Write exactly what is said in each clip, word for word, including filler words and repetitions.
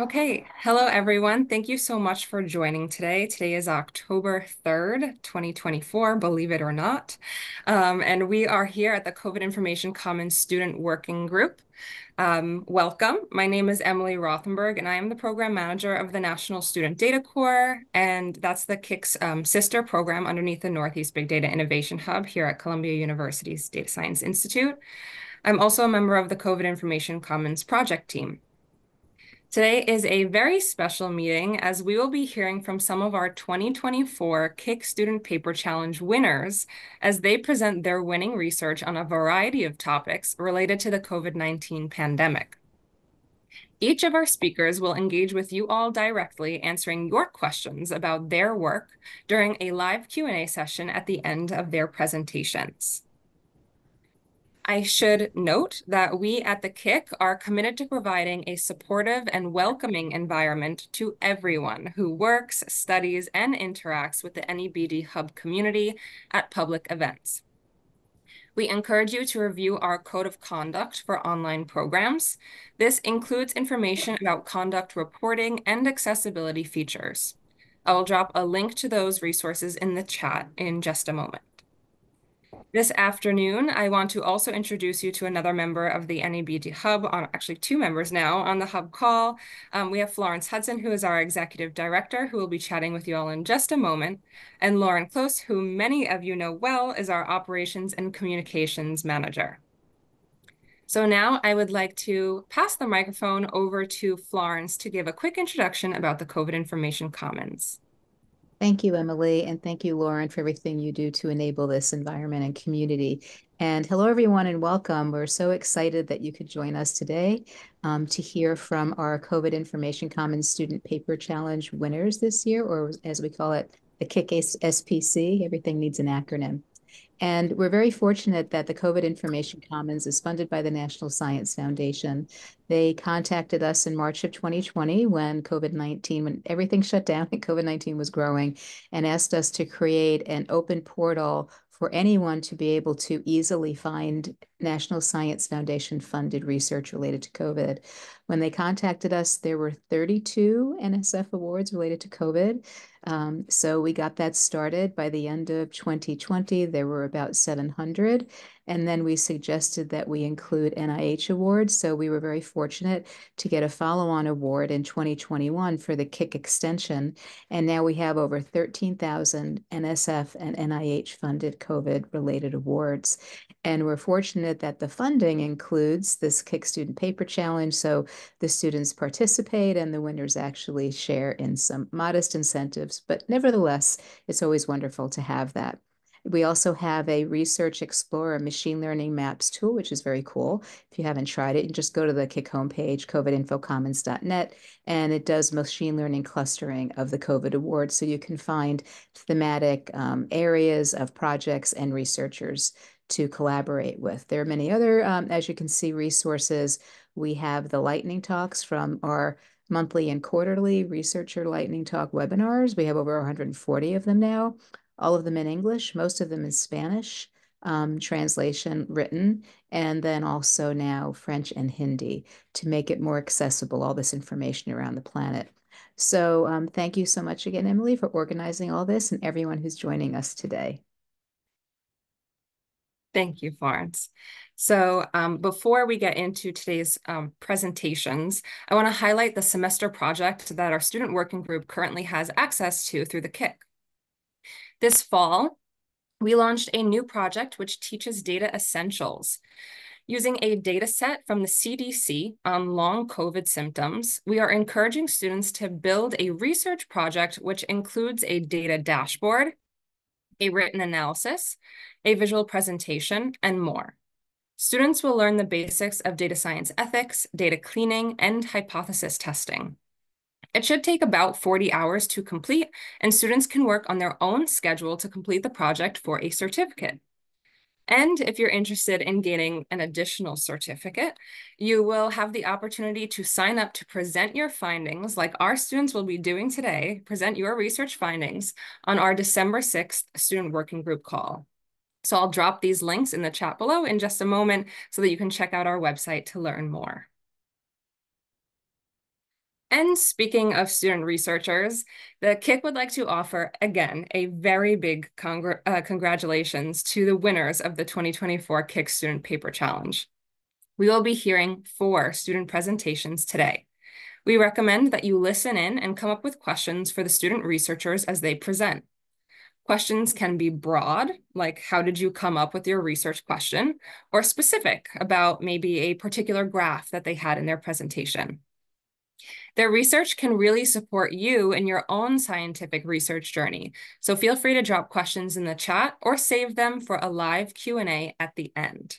Okay, hello everyone. Thank you so much for joining today. Today is October third, twenty twenty-four, believe it or not. Um, and we are here at the COVID Information Commons Student Working Group. Um, welcome. My name is Emily Rothenberg, and I am the program manager of the National Student Data Corps, and that's the C I C's um, sister program underneath the Northeast Big Data Innovation Hub here at Columbia University's Data Science Institute. I'm also a member of the COVID Information Commons project team. Today is a very special meeting as we will be hearing from some of our twenty twenty-four C I C Student Paper Challenge winners as they present their winning research on a variety of topics related to the COVID nineteen pandemic. Each of our speakers will engage with you all directly, answering your questions about their work during a live Q and A session at the end of their presentations. I should note that we at the C I C are committed to providing a supportive and welcoming environment to everyone who works, studies, and interacts with the N E B D Hub community at public events. We encourage you to review our Code of Conduct for online programs. This includes information about conduct reporting and accessibility features. I will drop a link to those resources in the chat in just a moment. This afternoon, I want to also introduce you to another member of the N E B D Hub, on, actually two members now, on the Hub call. Um, we have Florence Hudson, who is our Executive Director, who will be chatting with you all in just a moment, and Lauren Close, who many of you know well, is our Operations and Communications Manager. So now I would like to pass the microphone over to Florence to give a quick introduction about the COVID Information Commons. Thank you, Emily, and thank you, Lauren, for everything you do to enable this environment and community. And hello, everyone, and welcome. We're so excited that you could join us today um, to hear from our COVID Information Commons Student Paper Challenge winners this year, or as we call it, the C I C S P C. Everything needs an acronym. And we're very fortunate that the COVID Information Commons is funded by the National Science Foundation. They contacted us in March of twenty twenty when COVID nineteen, when everything shut down and COVID nineteen was growing, and asked us to create an open portal for anyone to be able to easily find National Science Foundation funded research related to COVID. When they contacted us, there were thirty-two N S F awards related to COVID. Um, so we got that started. By the end of twenty twenty, there were about seven hundred. And then we suggested that we include N I H awards. So we were very fortunate to get a follow-on award in twenty twenty-one for the C I C extension. And now we have over thirteen thousand N S F and N I H funded COVID related awards. And we're fortunate that the funding includes this C I C Student Paper Challenge. So the students participate and the winners actually share in some modest incentives. But nevertheless, it's always wonderful to have that. We also have a Research Explorer machine learning maps tool, which is very cool. If you haven't tried it, you can just go to the C I C homepage, covid info commons dot net, and it does machine learning clustering of the COVID awards. So you can find thematic um, areas of projects and researchers to collaborate with. There are many other, um, as you can see, resources. We have the lightning talks from our monthly and quarterly researcher lightning talk webinars. We have over one hundred forty of them now, all of them in English, most of them in Spanish, um, translation written, and then also now French and Hindi to make it more accessible, all this information around the planet. So um, thank you so much again, Emily, for organizing all this and everyone who's joining us today. Thank you, Florence. So um, before we get into today's um, presentations, I want to highlight the semester project that our student working group currently has access to through the C I C. This fall, we launched a new project which teaches data essentials. Using a data set from the C D C on long COVID symptoms, we are encouraging students to build a research project which includes a data dashboard, a written analysis, a visual presentation, and more. Students will learn the basics of data science ethics, data cleaning, and hypothesis testing. It should take about forty hours to complete, and students can work on their own schedule to complete the project for a certificate. And if you're interested in getting an additional certificate, you will have the opportunity to sign up to present your findings, like our students will be doing today, present your research findings on our December sixth student working group call. So I'll drop these links in the chat below in just a moment so that you can check out our website to learn more. And speaking of student researchers, the K I C would like to offer, again, a very big congr uh, congratulations to the winners of the twenty twenty-four K I C Student Paper Challenge. We will be hearing four student presentations today. We recommend that you listen in and come up with questions for the student researchers as they present. Questions can be broad, like how did you come up with your research question, or specific about maybe a particular graph that they had in their presentation. Their research can really support you in your own scientific research journey, so feel free to drop questions in the chat or save them for a live Q and A at the end.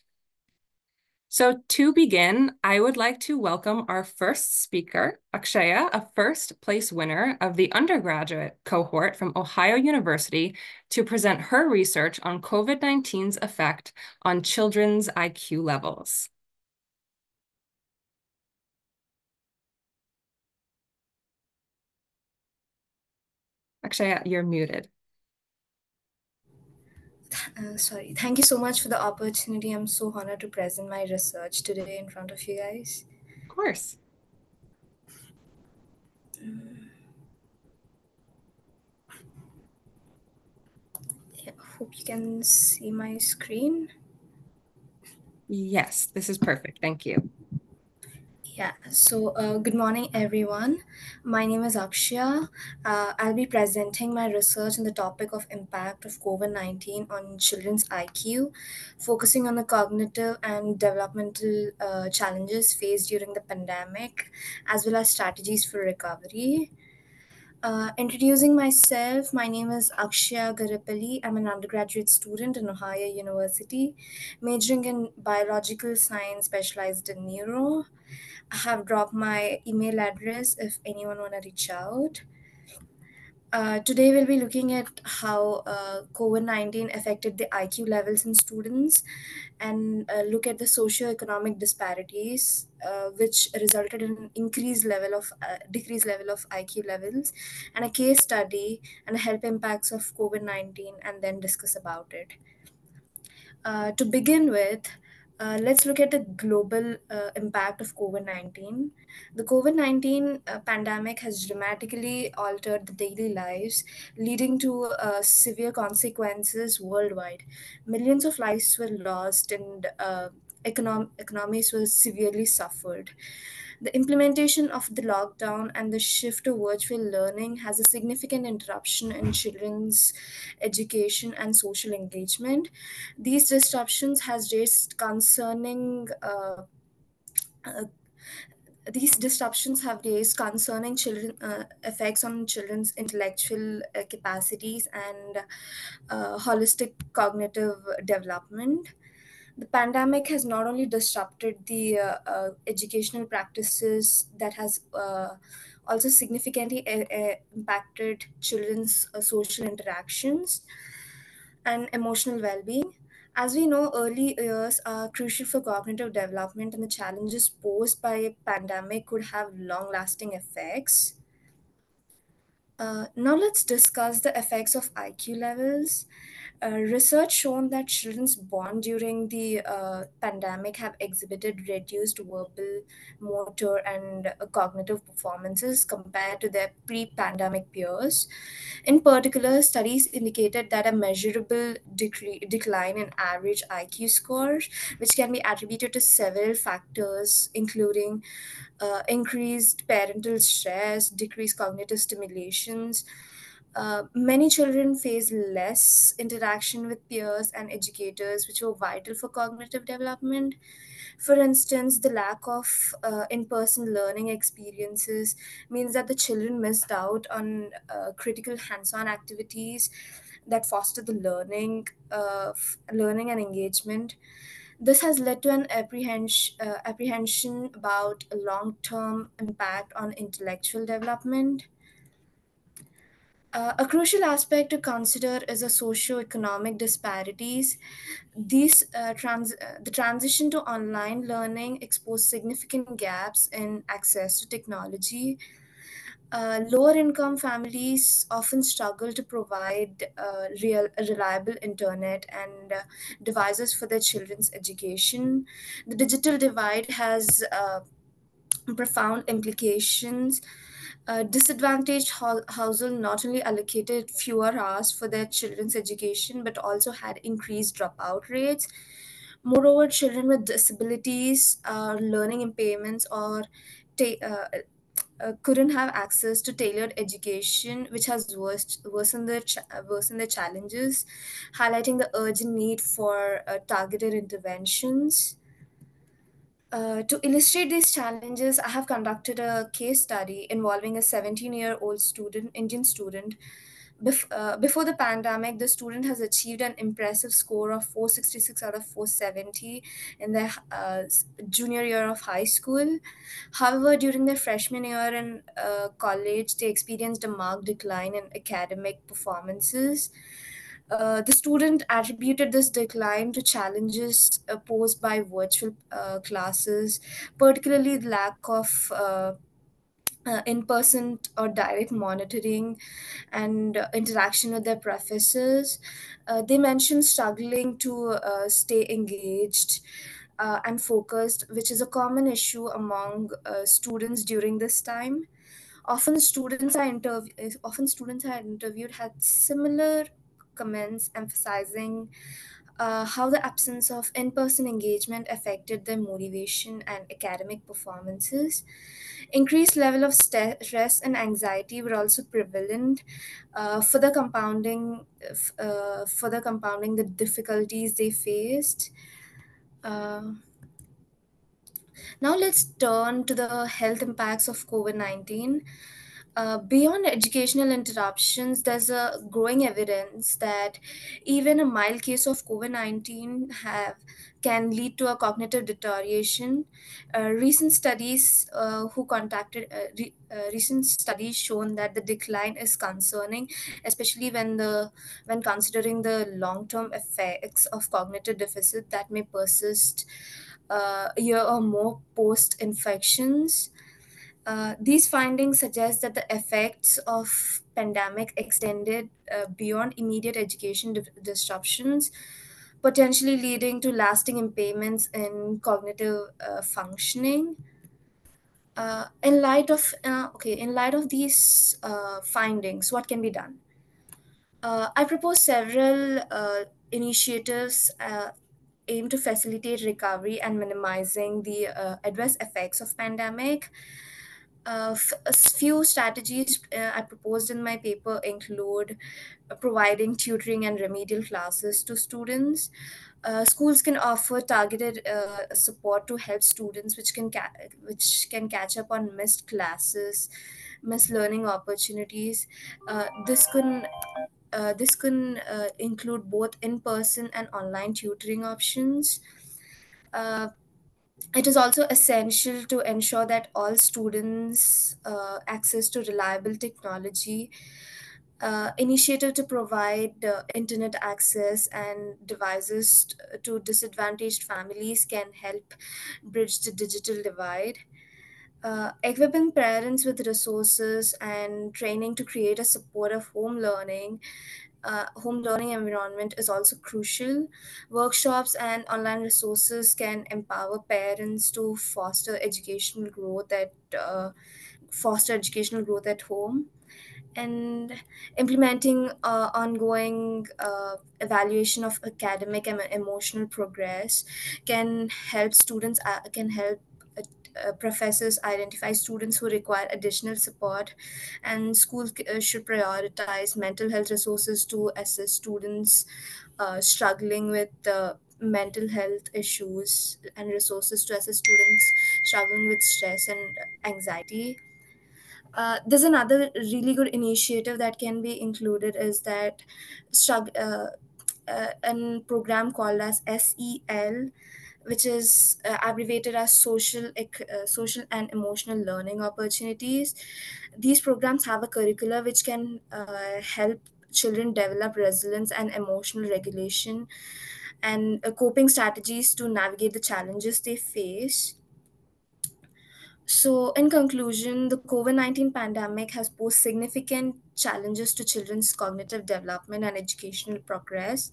So to begin, I would like to welcome our first speaker, Akshaya, a first place winner of the undergraduate cohort from Ohio University, to present her research on COVID nineteen's effect on children's I Q levels. Akshaya, you're muted. Uh, sorry, thank you so much for the opportunity. I'm so honored to present my research today in front of you guys. Of course. Um, yeah, hope you can see my screen. Yes, this is perfect. Thank you. Yeah, so uh, good morning, everyone. My name is Akshaya. Uh, I'll be presenting my research on the topic of impact of COVID nineteen on children's I Q, focusing on the cognitive and developmental uh, challenges faced during the pandemic, as well as strategies for recovery. Uh, introducing myself, my name is Akshaya Garipally. I'm an undergraduate student in Ohio University, majoring in biological science, specialized in neuro. I have dropped my email address if anyone want to reach out. Uh, today, we'll be looking at how uh, COVID nineteen affected the I Q levels in students and uh, look at the socioeconomic disparities, uh, which resulted in an increased level of, uh, decreased level of I Q levels, and a case study and the health impacts of COVID nineteen, and then discuss about it. Uh, to begin with, Uh, let's look at the global uh, impact of COVID nineteen. The COVID nineteen uh, pandemic has dramatically altered the daily lives, leading to uh, severe consequences worldwide. Millions of lives were lost and uh, econom economies were severely suffered. The implementation of the lockdown and the shift to virtual learning has a significant interruption in children's education and social engagement. These disruptions has raised concerning uh, uh, These disruptions have raised concerning children uh, effects on children's intellectual uh, capacities and uh, holistic cognitive development. The pandemic has not only disrupted the uh, uh, educational practices, that has uh, also significantly uh, impacted children's uh, social interactions and emotional well-being. As we know, early years are crucial for cognitive development, and the challenges posed by a pandemic could have long-lasting effects. Uh, now let's discuss the effects of I Q levels. Uh, research shown that children's born during the uh, pandemic have exhibited reduced verbal, motor, and uh, cognitive performances compared to their pre-pandemic peers. In particular, studies indicated that a measurable decline in average I Q scores, which can be attributed to several factors, including uh, increased parental stress, decreased cognitive stimulations. Uh, many children face less interaction with peers and educators, which were vital for cognitive development. For instance, the lack of uh, in-person learning experiences means that the children missed out on uh, critical hands-on activities that foster the learning, uh, learning and engagement. This has led to an apprehension, uh, apprehension about a long-term impact on intellectual development. Uh, a crucial aspect to consider is the socioeconomic disparities. These, uh, trans uh, the transition to online learning exposed significant gaps in access to technology. Uh, lower income families often struggle to provide uh, real, reliable internet and uh, devices for their children's education. The digital divide has uh, profound implications Uh, disadvantaged ho households not only allocated fewer hours for their children's education, but also had increased dropout rates. Moreover, children with disabilities, uh, learning impairments, or uh, uh, couldn't have access to tailored education, which has worst worsened their, ch worsened their challenges, highlighting the urgent need for uh, targeted interventions. Uh, to illustrate these challenges, I have conducted a case study involving a seventeen-year-old student, Indian student. Bef uh, before the pandemic, the student has achieved an impressive score of four sixty-six out of four seventy in their uh, junior year of high school. However, during their freshman year in uh, college, they experienced a marked decline in academic performances. Uh, the student attributed this decline to challenges uh, posed by virtual uh, classes, particularly the lack of uh, uh, in-person or direct monitoring and uh, interaction with their professors. Uh, they mentioned struggling to uh, stay engaged uh, and focused, which is a common issue among uh, students during this time. Often students I interv- often students I interviewed had similar comments emphasizing uh, how the absence of in-person engagement affected their motivation and academic performances. Increased level of stress and anxiety were also prevalent, uh, further compounding uh, further compounding the difficulties they faced. Uh, now let's turn to the health impacts of COVID nineteen. Uh, beyond educational interruptions, there's a growing evidence that even a mild case of COVID nineteen have can lead to a cognitive deterioration. Uh, recent studies uh, who contacted uh, re, uh, recent studies shown that the decline is concerning, especially when the when considering the long-term effects of cognitive deficit that may persist uh, a year or more post-infections. Uh, these findings suggest that the effects of pandemic extended uh, beyond immediate education di disruptions, potentially leading to lasting impairments in cognitive uh, functioning. Uh, in light of uh, okay, in light of these uh, findings, what can be done? Uh, I propose several uh, initiatives uh, aimed to facilitate recovery and minimizing the uh, adverse effects of pandemic. Uh, a few strategies uh, I proposed in my paper include uh, providing tutoring and remedial classes to students. Uh, schools can offer targeted uh, support to help students which can ca which can catch up on missed classes, missed learning opportunities. Uh, this can uh, this can uh, include both in-person and online tutoring options. Uh, It is also essential to ensure that all students uh, access to reliable technology. Uh, initiative to provide uh, internet access and devices to disadvantaged families can help bridge the digital divide. Uh, equipping parents with resources and training to create a supportive home learning Uh, home learning environment is also crucial. Workshops and online resources can empower parents to foster educational growth at uh, foster educational growth at home, and implementing uh, ongoing uh, evaluation of academic and emotional progress can help students uh, can help Uh, professors identify students who require additional support, and schools uh, should prioritize mental health resources to assist students uh, struggling with uh, mental health issues, and resources to assist students struggling with stress and anxiety. Uh, there's another really good initiative that can be included is that struggle uh, uh, a program called as S E L, which is uh, abbreviated as social, uh, social and emotional learning opportunities. These programs have a curricula which can uh, help children develop resilience and emotional regulation, and uh, coping strategies to navigate the challenges they face. So in conclusion, the COVID nineteen pandemic has posed significant challenges to children's cognitive development and educational progress.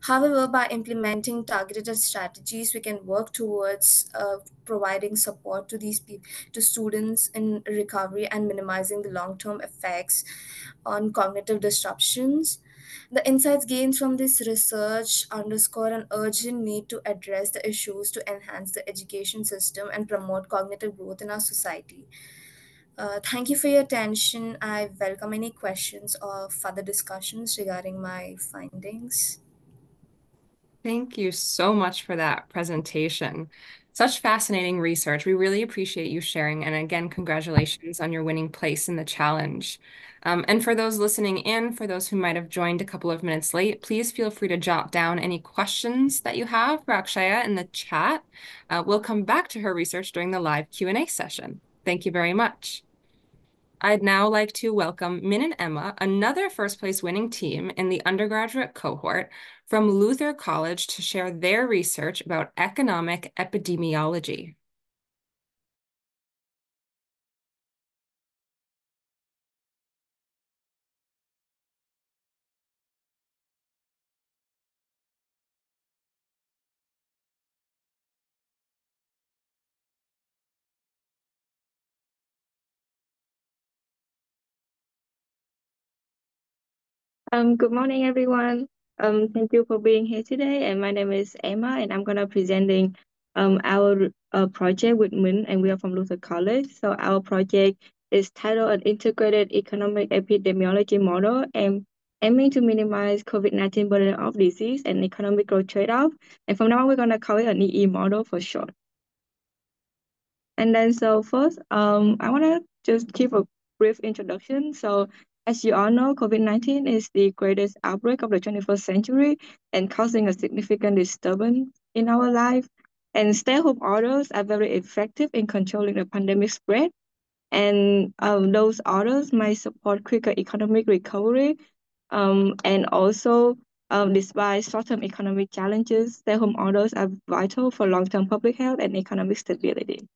However, by implementing targeted strategies, we can work towards uh, providing support to these people, to students in recovery and minimizing the long-term effects on cognitive disruptions. The insights gained from this research underscore an urgent need to address the issues to enhance the education system and promote cognitive growth in our society. Uh, thank you for your attention. I welcome any questions or further discussions regarding my findings. Thank you so much for that presentation. Such fascinating research. We really appreciate you sharing. And again, congratulations on your winning place in the challenge. Um, and for those listening in, for those who might have joined a couple of minutes late, please feel free to jot down any questions that you have for Akshaya in the chat. Uh, we'll come back to her research during the live Q and A session. Thank you very much. I'd now like to welcome Min and Emma, another first place winning team in the undergraduate cohort from Luther College, to share their research about economic epidemiology. Um, good morning, everyone. Um, thank you for being here today. And my name is Emma, and I'm going to be presenting um, our uh, project with Min, and we are from Luther College. So our project is titled An Integrated Economic Epidemiology Model, and aiming to minimize COVID nineteen burden of disease and economic growth trade-off. And from now on, we're going to call it an E E model for short. And then so first, um, I want to just give a brief introduction. So as you all know, COVID nineteen is the greatest outbreak of the twenty-first century and causing a significant disturbance in our life. And stay-at-home orders are very effective in controlling the pandemic spread. And um, those orders might support quicker economic recovery. Um, and also, um, despite short-term economic challenges, stay-at-home orders are vital for long-term public health and economic stability.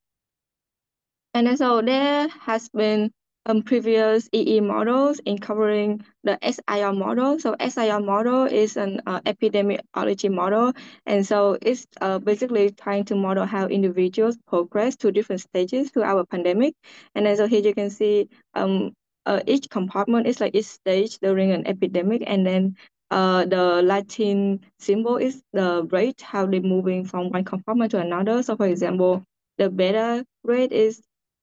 And so there has been Um, previous E E models in covering the S I R model. So S I R model is an uh, epidemiology model. And so it's uh, basically trying to model how individuals progress to different stages throughout a pandemic. And then so here you can see um, uh, each compartment is like each stage during an epidemic. And then uh, the Latin symbol is the rate, how they're moving from one compartment to another. So for example, the beta rate is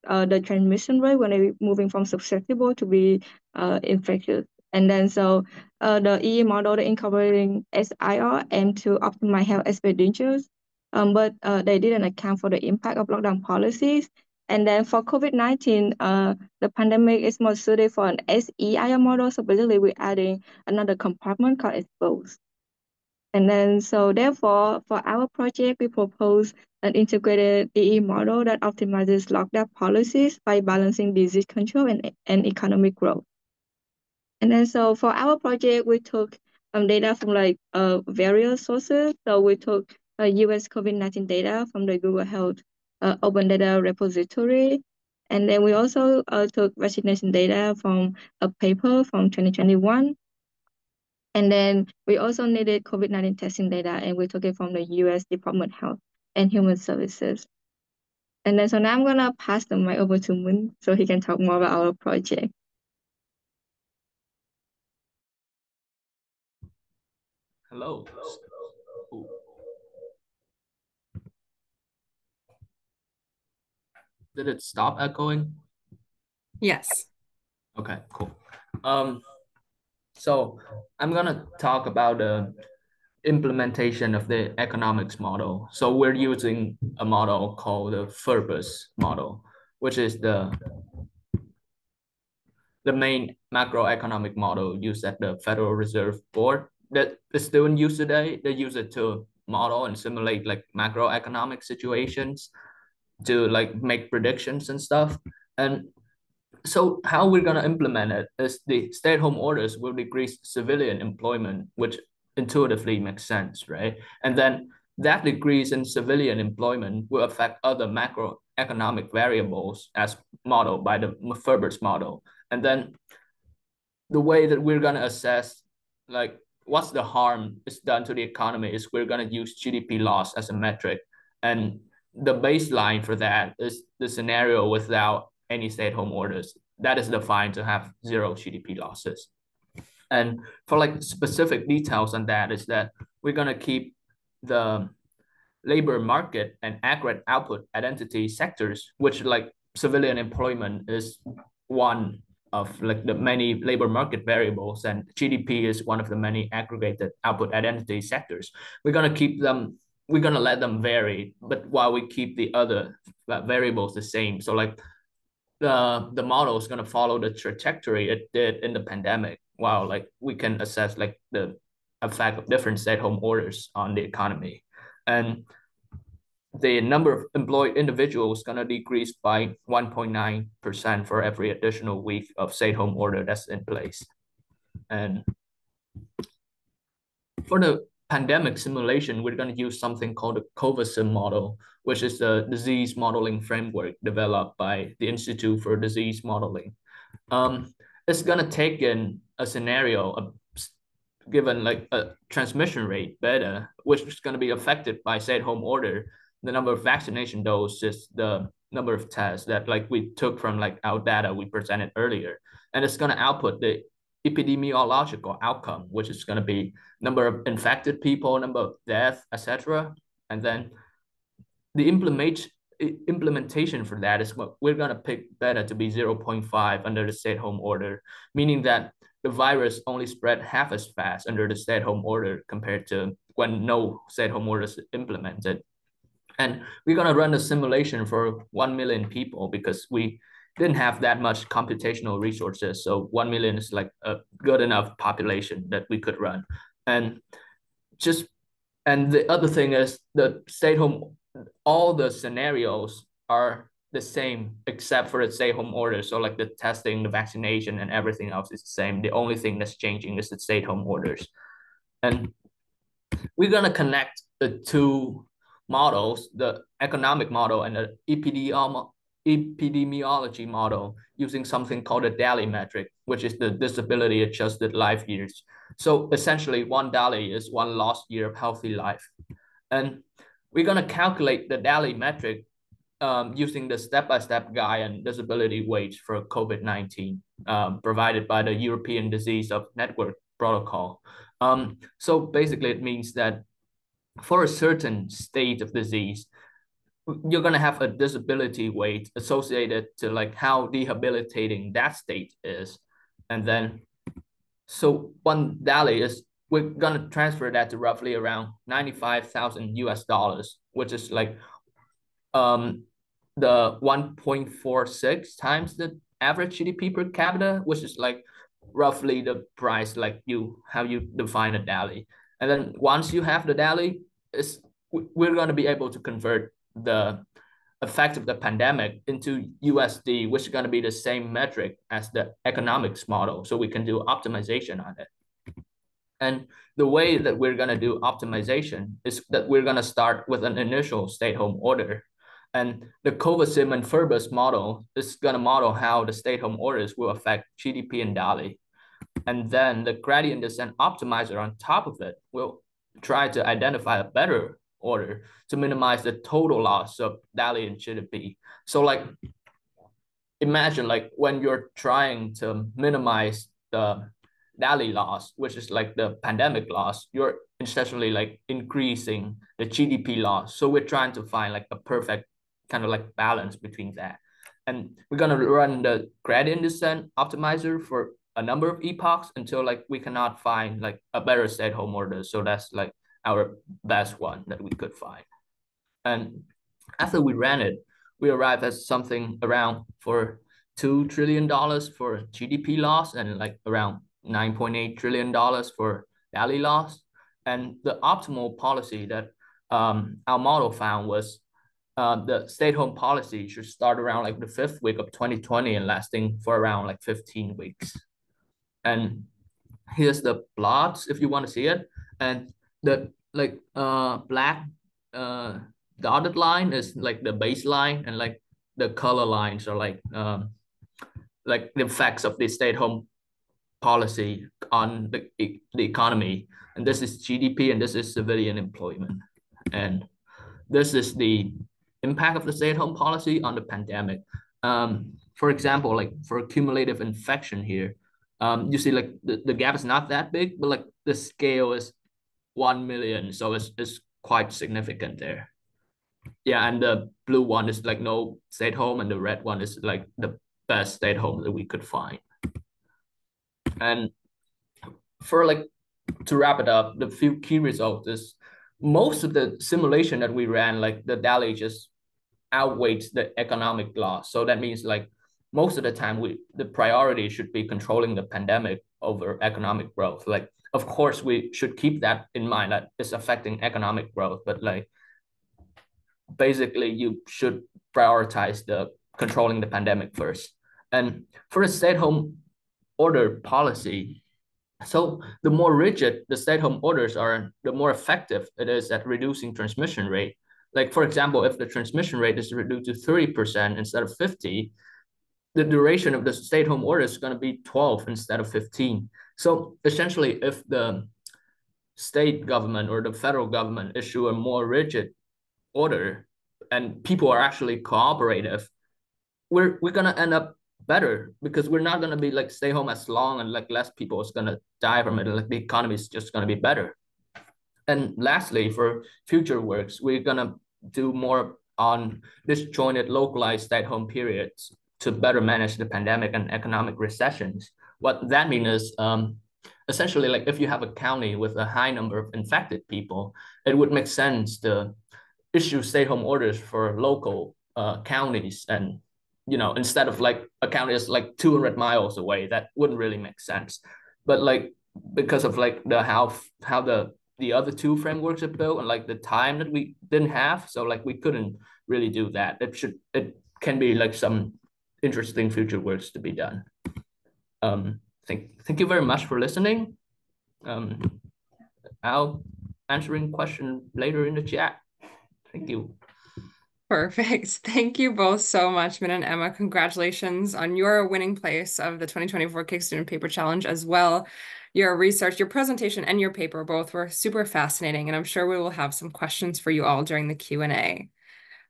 Uh, the transmission rate when they're moving from susceptible to be uh, infectious. And then so uh, the E E model incorporating S I R aimed to optimize health expenditures, um, but uh, they didn't account for the impact of lockdown policies. And then for COVID nineteen, uh, the pandemic is more suited for an S E I R model. So basically we're adding another compartment called exposed. And then so therefore, for our project, we propose an integrated E E model that optimizes lockdown policies by balancing disease control and, and economic growth. And then so for our project, we took um, data from like uh, various sources. So we took uh, U S COVID nineteen data from the Google Health uh, Open Data Repository. And then we also uh, took vaccination data from a paper from twenty twenty-one. And then we also needed COVID nineteen testing data, and we took it from the U S Department of Health and Human Services. And then so now I'm going to pass the mic over to Min so he can talk more about our project. Hello. Ooh. Did it stop echoing? Yes. Okay, cool. Um, So I'm going to talk about the implementation of the economics model. So we're using a model called the F R B/U S model, which is the, the main macroeconomic model used at the Federal Reserve Board that is still in use today. They use it to model and simulate like macroeconomic situations to like make predictions and stuff. And so how we're going to implement it is the stay-at-home orders will decrease civilian employment, which intuitively makes sense, right? And then that decrease in civilian employment will affect other macroeconomic variables as modeled by the Ferber's model. And then the way that we're going to assess, like, what's the harm is done to the economy is we're going to use G D P loss as a metric. And the baseline for that is the scenario without any stay-at-home orders. That is defined to have zero G D P losses. And for like specific details on that is that we're going to keep the labor market and aggregate output identity sectors, which like civilian employment is one of like the many labor market variables, and G D P is one of the many aggregated output identity sectors. We're going to keep them, we're going to let them vary, but while we keep the other variables the same. So like the, the model is going to follow the trajectory it did in the pandemic, while like we can assess like the effect of different stay-at-home orders on the economy. And the number of employed individuals is going to decrease by one point nine percent for every additional week of stay-at-home order that's in place. And for the pandemic simulation, we're going to use something called the COVID SIM model, which is the disease modeling framework developed by the Institute for Disease Modeling. Um, it's going to take in a scenario of given like a transmission rate beta, which is going to be affected by stay-at-home order, the number of vaccination doses, the number of tests that like we took from like our data we presented earlier. And it's going to output the epidemiological outcome, which is going to be number of infected people, number of deaths, et cetera. And then the implement implementation for that is what we're going to pick beta to be zero point five under the stay-at-home order, meaning that the virus only spread half as fast under the stay-at-home order compared to when no stay-at-home order is implemented. And we're going to run a simulation for one million people because we didn't have that much computational resources. So one million is like a good enough population that we could run. And just, and the other thing is the stay-at-home, all the scenarios are the same except for the stay-at-home order. So like the testing, the vaccination, and everything else is the same. The only thing that's changing is the stay-at-home orders. And we're going to connect the two models, the economic model and the epidemiology model, using something called the DALY metric, which is the disability adjusted life years. So essentially one DALY is one lost year of healthy life. And we're going to calculate the DALY metric um, using the step-by-step guide and disability weights for COVID nineteen um, provided by the European Disease of Network Protocol. Um, so basically it means that for a certain state of disease, you're going to have a disability weight associated to like how debilitating that state is. And then, so one DALY is, we're going to transfer that to roughly around ninety-five thousand U S dollars, which is like um, the one point four six times the average G D P per capita, which is like roughly the price, like you, how you define a DALY. And then once you have the DALY, it's, we're going to be able to convert the effect of the pandemic into U S D, which is going to be the same metric as the economics model. So we can do optimization on it. And the way that we're going to do optimization is that we're going to start with an initial stay-at-home order. And the COVID SIM and Ferber's model is going to model how the stay-at-home orders will affect G D P and DALY. And then the gradient descent optimizer on top of it will try to identify a better order to minimize the total loss of DALY and G D P. So like, imagine like when you're trying to minimize the DALY loss, which is like the pandemic loss, you're essentially like increasing the G D P loss. So we're trying to find like a perfect kind of like balance between that. And we're going to run the gradient descent optimizer for a number of epochs until like we cannot find like a better stay-at-home order. So that's like our best one that we could find. And after we ran it, we arrived at something around for two trillion dollars for G D P loss and like around nine point eight trillion dollars for DALY loss. And the optimal policy that um, our model found was uh, the stay-at-home policy should start around like the fifth week of twenty twenty and lasting for around like fifteen weeks. And here's the plots if you want to see it. And the like uh, black uh, dotted line is like the baseline, and like the color lines are like um, like the effects of the stay-at-home policy on the, the economy. And this is G D P, and this is civilian employment. And this is the impact of the stay-at-home policy on the pandemic. Um, for example, like for cumulative infection here, um, you see like the, the gap is not that big, but like the scale is one million. So it's, it's quite significant there. Yeah, and the blue one is like no stay-at-home, and the red one is like the best stay-at-home that we could find. And for like, to wrap it up, the few key results is most of the simulation that we ran, like the DALY just outweighs the economic loss. So that means like most of the time we the priority should be controlling the pandemic over economic growth. Like, of course, we should keep that in mind that it's affecting economic growth, but like basically you should prioritize the controlling the pandemic first. And for a stay-at-home order policy, so the more rigid the stay-at-home orders are, the more effective it is at reducing transmission rate. Like, for example, if the transmission rate is reduced to thirty percent instead of fifty, the duration of the stay-at-home order is going to be twelve instead of fifteen. So essentially, if the state government or the federal government issue a more rigid order and people are actually cooperative, we're, we're going to end up better, because we're not gonna be like stay home as long, and like less people is gonna die from it. Like the economy is just gonna be better. And lastly, for future works, we're gonna do more on disjointed localized stay-at-home periods to better manage the pandemic and economic recessions. What that means is um, essentially like if you have a county with a high number of infected people, it would make sense to issue stay-at-home orders for local uh, counties, and you know, instead of like a county is like two hundred miles away, that wouldn't really make sense. But like, because of like the how, how the, the other two frameworks are built and like the time that we didn't have, so like we couldn't really do that. It should, it can be like some interesting future works to be done. Um, thank, thank you very much for listening. Um, I'll answering question later in the chat. Thank you. Perfect. Thank you both so much, Min and Emma. Congratulations on your winning place of the twenty twenty-four K Student Paper Challenge as well. Your research, your presentation, and your paper both were super fascinating, and I'm sure we will have some questions for you all during the Q and A.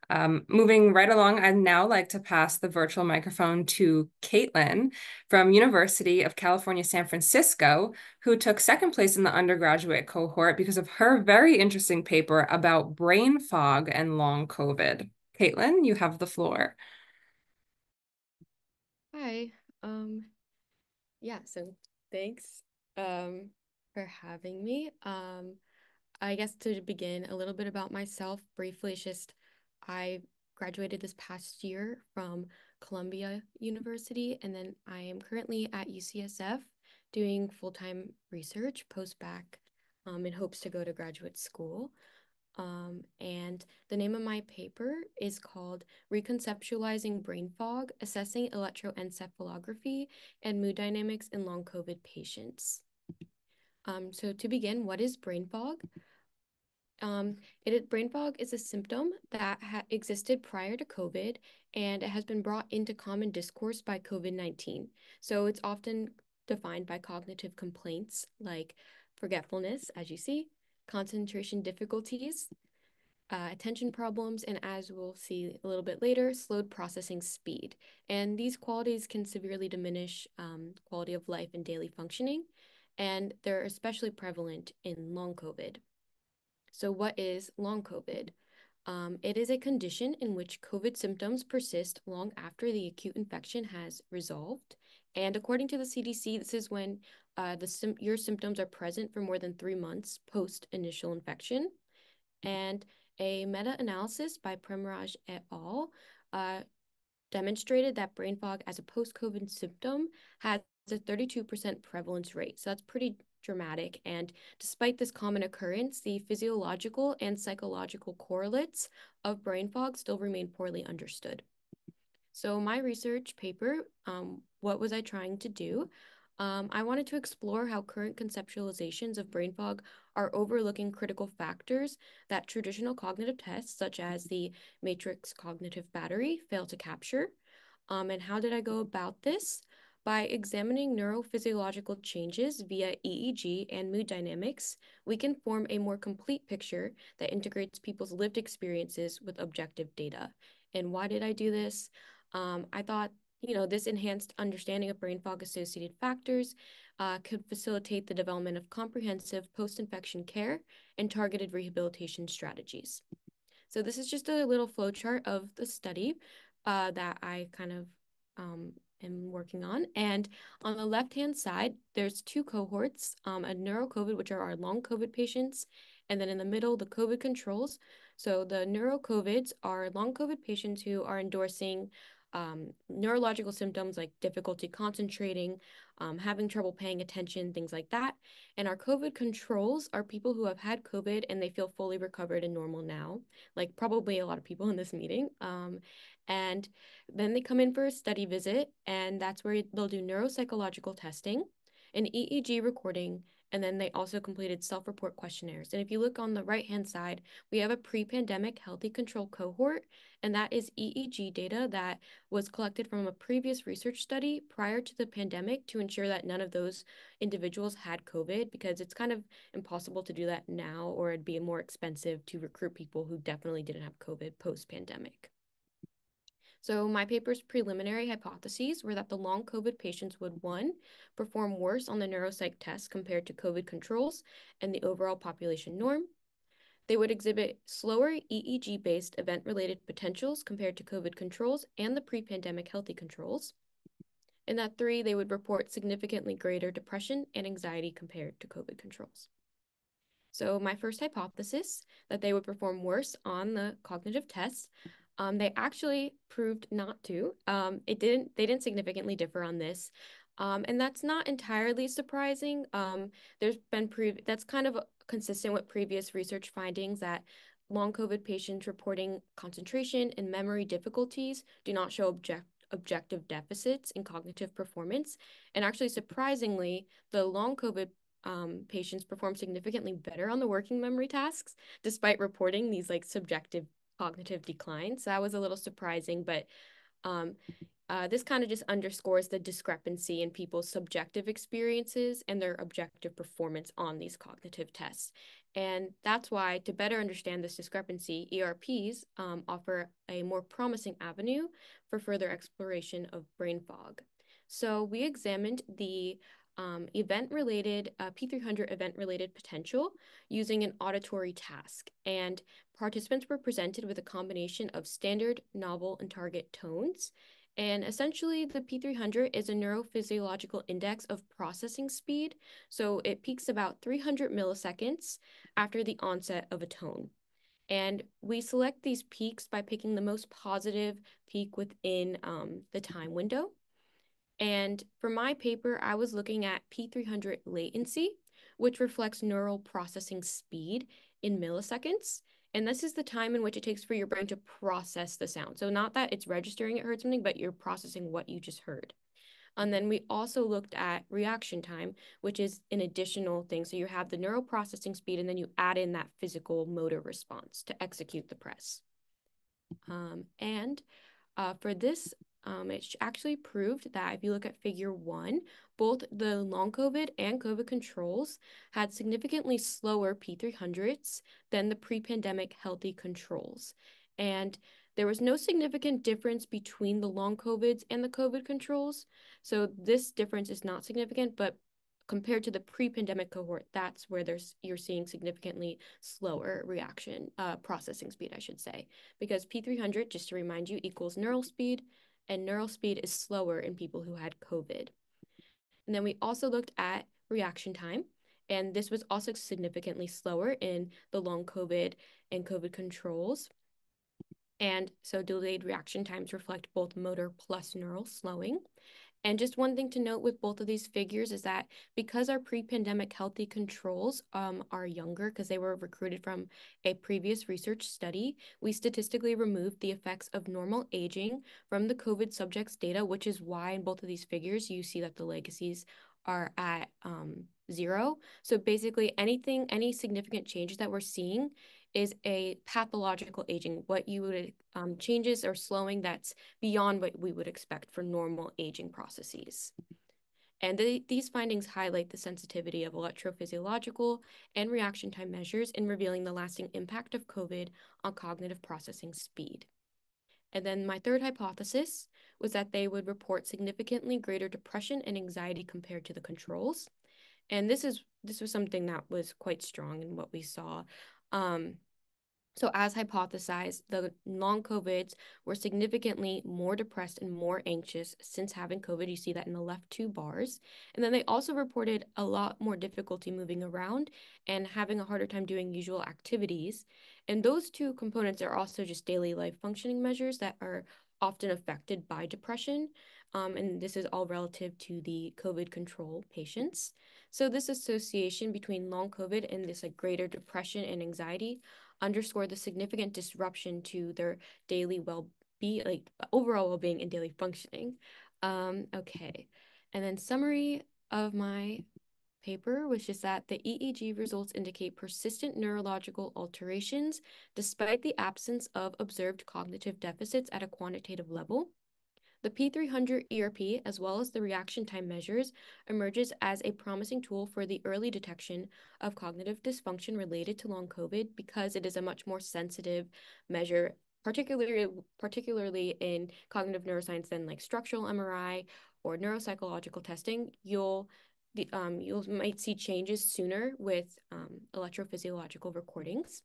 Um, moving right along, I'd now like to pass the virtual microphone to Caitlin from University of California, San Francisco, who took second place in the undergraduate cohort because of her very interesting paper about brain fog and long COVID. Caitlin, you have the floor. Hi. Um, yeah, so thanks um, for having me. Um, I guess to begin, a little bit about myself briefly, it's just I graduated this past year from Columbia University, and then I am currently at U C S F doing full-time research, post-bac, um, in hopes to go to graduate school. Um, and the name of my paper is called Reconceptualizing Brain Fog, Assessing Electroencephalography and Mood Dynamics in Long COVID Patients. Um, so to begin, what is brain fog? Um, it, brain fog is a symptom that ha existed prior to COVID, and it has been brought into common discourse by COVID nineteen. So it's often defined by cognitive complaints like forgetfulness, as you see, concentration difficulties, uh, attention problems, and as we'll see a little bit later, slowed processing speed. And these qualities can severely diminish um, quality of life and daily functioning, and they're especially prevalent in long COVID. So what is long COVID? Um, it is a condition in which COVID symptoms persist long after the acute infection has resolved. And according to the C D C, this is when uh, the your symptoms are present for more than three months post initial infection. And a meta-analysis by Premraj et al. Uh, demonstrated that brain fog as a post-COVID symptom has a thirty-two percent prevalence rate. So that's pretty dramatic, and despite this common occurrence, the physiological and psychological correlates of brain fog still remain poorly understood. So my research paper, um, what was I trying to do? um, I wanted to explore how current conceptualizations of brain fog are overlooking critical factors that traditional cognitive tests, such as the matrix cognitive battery, fail to capture. Um, and how did I go about this? By examining neurophysiological changes via E E G and mood dynamics, we can form a more complete picture that integrates people's lived experiences with objective data. And why did I do this? Um, I thought, you know, this enhanced understanding of brain fog-associated factors uh, could facilitate the development of comprehensive post-infection care and targeted rehabilitation strategies. So this is just a little flowchart of the study uh, that I kind of um, am working on. And on the left-hand side, there's two cohorts, um, a neuro-COVID, which are our long COVID patients, and then in the middle, the COVID controls. So the neuro-COVIDs are long COVID patients who are endorsing Um, neurological symptoms like difficulty concentrating, um, having trouble paying attention, things like that. And our COVID controls are people who have had COVID and they feel fully recovered and normal now, like probably a lot of people in this meeting. Um, and then they come in for a study visit, and that's where they'll do neuropsychological testing, an E E G recording, and then they also completed self-report questionnaires. And if you look on the right-hand side, we have a pre-pandemic healthy control cohort, and that is E E G data that was collected from a previous research study prior to the pandemic to ensure that none of those individuals had COVID, because it's kind of impossible to do that now, or it'd be more expensive to recruit people who definitely didn't have COVID post-pandemic. So my paper's preliminary hypotheses were that the long COVID patients would, one, perform worse on the neuropsych test compared to COVID controls and the overall population norm. They would exhibit slower E E G-based event-related potentials compared to COVID controls and the pre-pandemic healthy controls. And that three, they would report significantly greater depression and anxiety compared to COVID controls. So my first hypothesis, that they would perform worse on the cognitive tests, Um, they actually proved not to. Um, it didn't, they didn't significantly differ on this. Um, and that's not entirely surprising. Um, there's been, pre that's kind of consistent with previous research findings that long COVID patients reporting concentration and memory difficulties do not show object objective deficits in cognitive performance. And actually, surprisingly, the long COVID Um, patients perform significantly better on the working memory tasks, despite reporting these like subjective cognitive declines. So that was a little surprising, but um, uh, this kind of just underscores the discrepancy in people's subjective experiences and their objective performance on these cognitive tests. And that's why, to better understand this discrepancy, E R Ps um, offer a more promising avenue for further exploration of brain fog. So we examined the Um, event-related, uh, P three hundred event-related potential using an auditory task. And participants were presented with a combination of standard, novel, and target tones. And essentially, the P three hundred is a neurophysiological index of processing speed. So it peaks about three hundred milliseconds after the onset of a tone. And we select these peaks by picking the most positive peak within um, the time window. And for my paper, I was looking at P three hundred latency, which reflects neural processing speed in milliseconds. And this is the time in which it takes for your brain to process the sound. So not that it's registering it heard something, but you're processing what you just heard. And then we also looked at reaction time, which is an additional thing. So you have the neural processing speed, and then you add in that physical motor response to execute the press. Um, and uh, for this, Um, it actually proved that if you look at figure one, both the long COVID and COVID controls had significantly slower P three hundreds than the pre-pandemic healthy controls. And there was no significant difference between the long COVIDs and the COVID controls. So this difference is not significant, but compared to the pre-pandemic cohort, that's where there's you're seeing significantly slower reaction, uh, processing speed, I should say, because P three hundred, just to remind you, equals neural speed, and neural speed is slower in people who had COVID. And then we also looked at reaction time, and this was also significantly slower in the long COVID and COVID controls. And so delayed reaction times reflect both motor plus neural slowing. And just one thing to note with both of these figures is that because our pre-pandemic healthy controls um, are younger, because they were recruited from a previous research study, we statistically removed the effects of normal aging from the COVID subjects data, which is why in both of these figures you see that the legacies are at um, zero. So basically anything, any significant changes that we're seeing is a pathological aging, what you would, um, changes or slowing that's beyond what we would expect for normal aging processes. And the, these findings highlight the sensitivity of electrophysiological and reaction time measures in revealing the lasting impact of COVID on cognitive processing speed. And then my third hypothesis was that they would report significantly greater depression and anxiety compared to the controls. And this is this was something that was quite strong in what we saw. Um, so as hypothesized, the long COVIDs were significantly more depressed and more anxious since having COVID. You see that in the left two bars. And then they also reported a lot more difficulty moving around and having a harder time doing usual activities. And those two components are also just daily life functioning measures that are often affected by depression. Um, and this is all relative to the COVID control patients. So this association between long COVID and this like greater depression and anxiety underscore the significant disruption to their daily well-being, like overall well-being and daily functioning. Um, okay, and then summary of my paper was just that the E E G results indicate persistent neurological alterations despite the absence of observed cognitive deficits at a quantitative level. The P three hundred E R P, as well as the reaction time measures, emerges as a promising tool for the early detection of cognitive dysfunction related to long COVID because it is a much more sensitive measure, particularly, particularly in cognitive neuroscience than like structural M R I or neuropsychological testing. You'll, the, um, you might see changes sooner with um, electrophysiological recordings.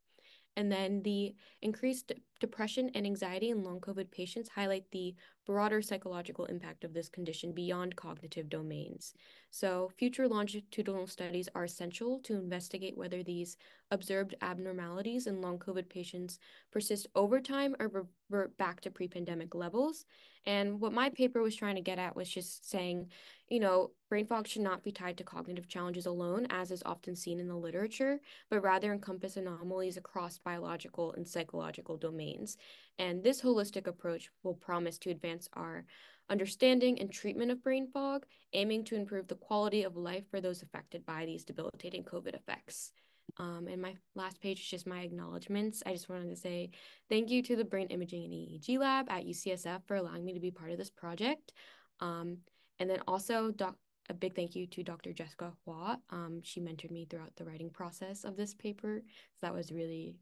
And then the increased depression and anxiety in long COVID patients highlight the broader psychological impact of this condition beyond cognitive domains. So future longitudinal studies are essential to investigate whether these observed abnormalities in long COVID patients persist over time or revert back to pre-pandemic levels. And what my paper was trying to get at was just saying, you know, brain fog should not be tied to cognitive challenges alone, as is often seen in the literature, but rather encompass anomalies across biological and psychological domains. And this holistic approach will promise to advance our understanding and treatment of brain fog, aiming to improve the quality of life for those affected by these debilitating COVID effects. Um, and my last page is just my acknowledgements. I just wanted to say thank you to the Brain Imaging and E E G Lab at U C S F for allowing me to be part of this project. Um, and then also doc a big thank you to Doctor Jessica Hua. Um, she mentored me throughout the writing process of this paper. So that was really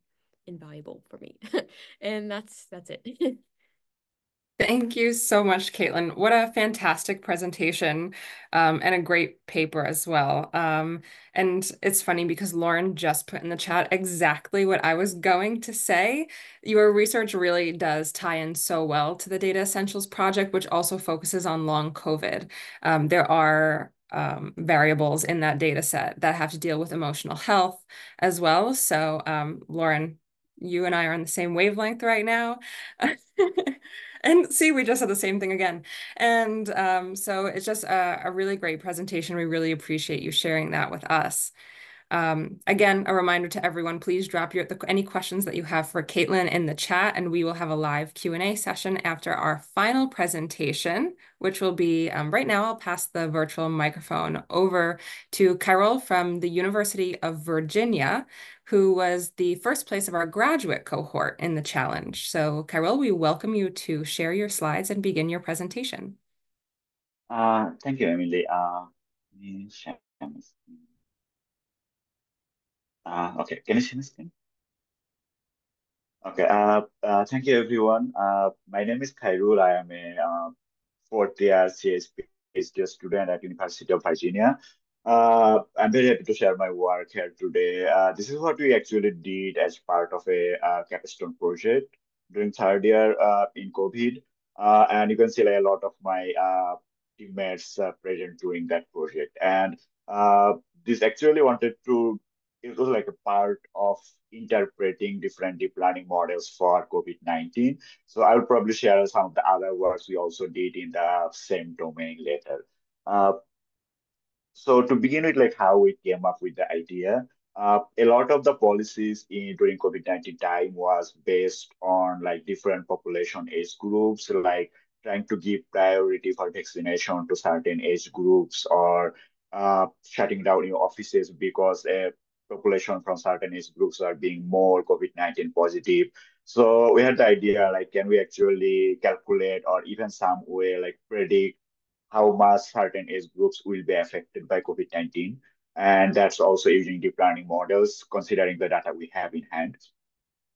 invaluable for me. And that's that's it. Thank you so much, Caitlin. What a fantastic presentation um, and a great paper as well. Um, and it's funny because Lauren just put in the chat exactly what I was going to say. Your research really does tie in so well to the Data Essentials Project, which also focuses on long COVID. Um, there are Um, variables in that data set that have to deal with emotional health as well. So um, Lauren, you and I are on the same wavelength right now. And see, we just said the same thing again. And um, so it's just a, a really great presentation. We really appreciate you sharing that with us. Um, again, a reminder to everyone, please drop your, the, any questions that you have for Caitlin in the chat, and we will have a live Q and A session after our final presentation, which will be, um, right now I'll pass the virtual microphone over to Kairul from the University of Virginia, who was the first place of our graduate cohort in the challenge. So Kairul, we welcome you to share your slides and begin your presentation. Uh, thank you, Emily. Uh, Uh, okay, can you see my screen? Okay, uh, uh, thank you everyone. Uh, my name is Kairul. I am a uh, fourth year C H P PhD student at University of Virginia. Uh, I'm very happy to share my work here today. Uh, this is what we actually did as part of a uh, capstone project during third year uh, in COVID. Uh, and you can see like, a lot of my uh, teammates uh, present during that project. And uh, this actually wanted to it was like a part of interpreting different deep learning models for COVID nineteen. So I will probably share some of the other works we also did in the same domain later. Uh, so to begin with, like how we came up with the idea, uh, a lot of the policies in during COVID nineteen time was based on like different population age groups, like trying to give priority for vaccination to certain age groups or uh, shutting down your offices because a population from certain age groups are being more COVID nineteen positive. So we had the idea, like, can we actually calculate or even some way like predict how much certain age groups will be affected by COVID nineteen? And that's also using deep learning models, considering the data we have in hand.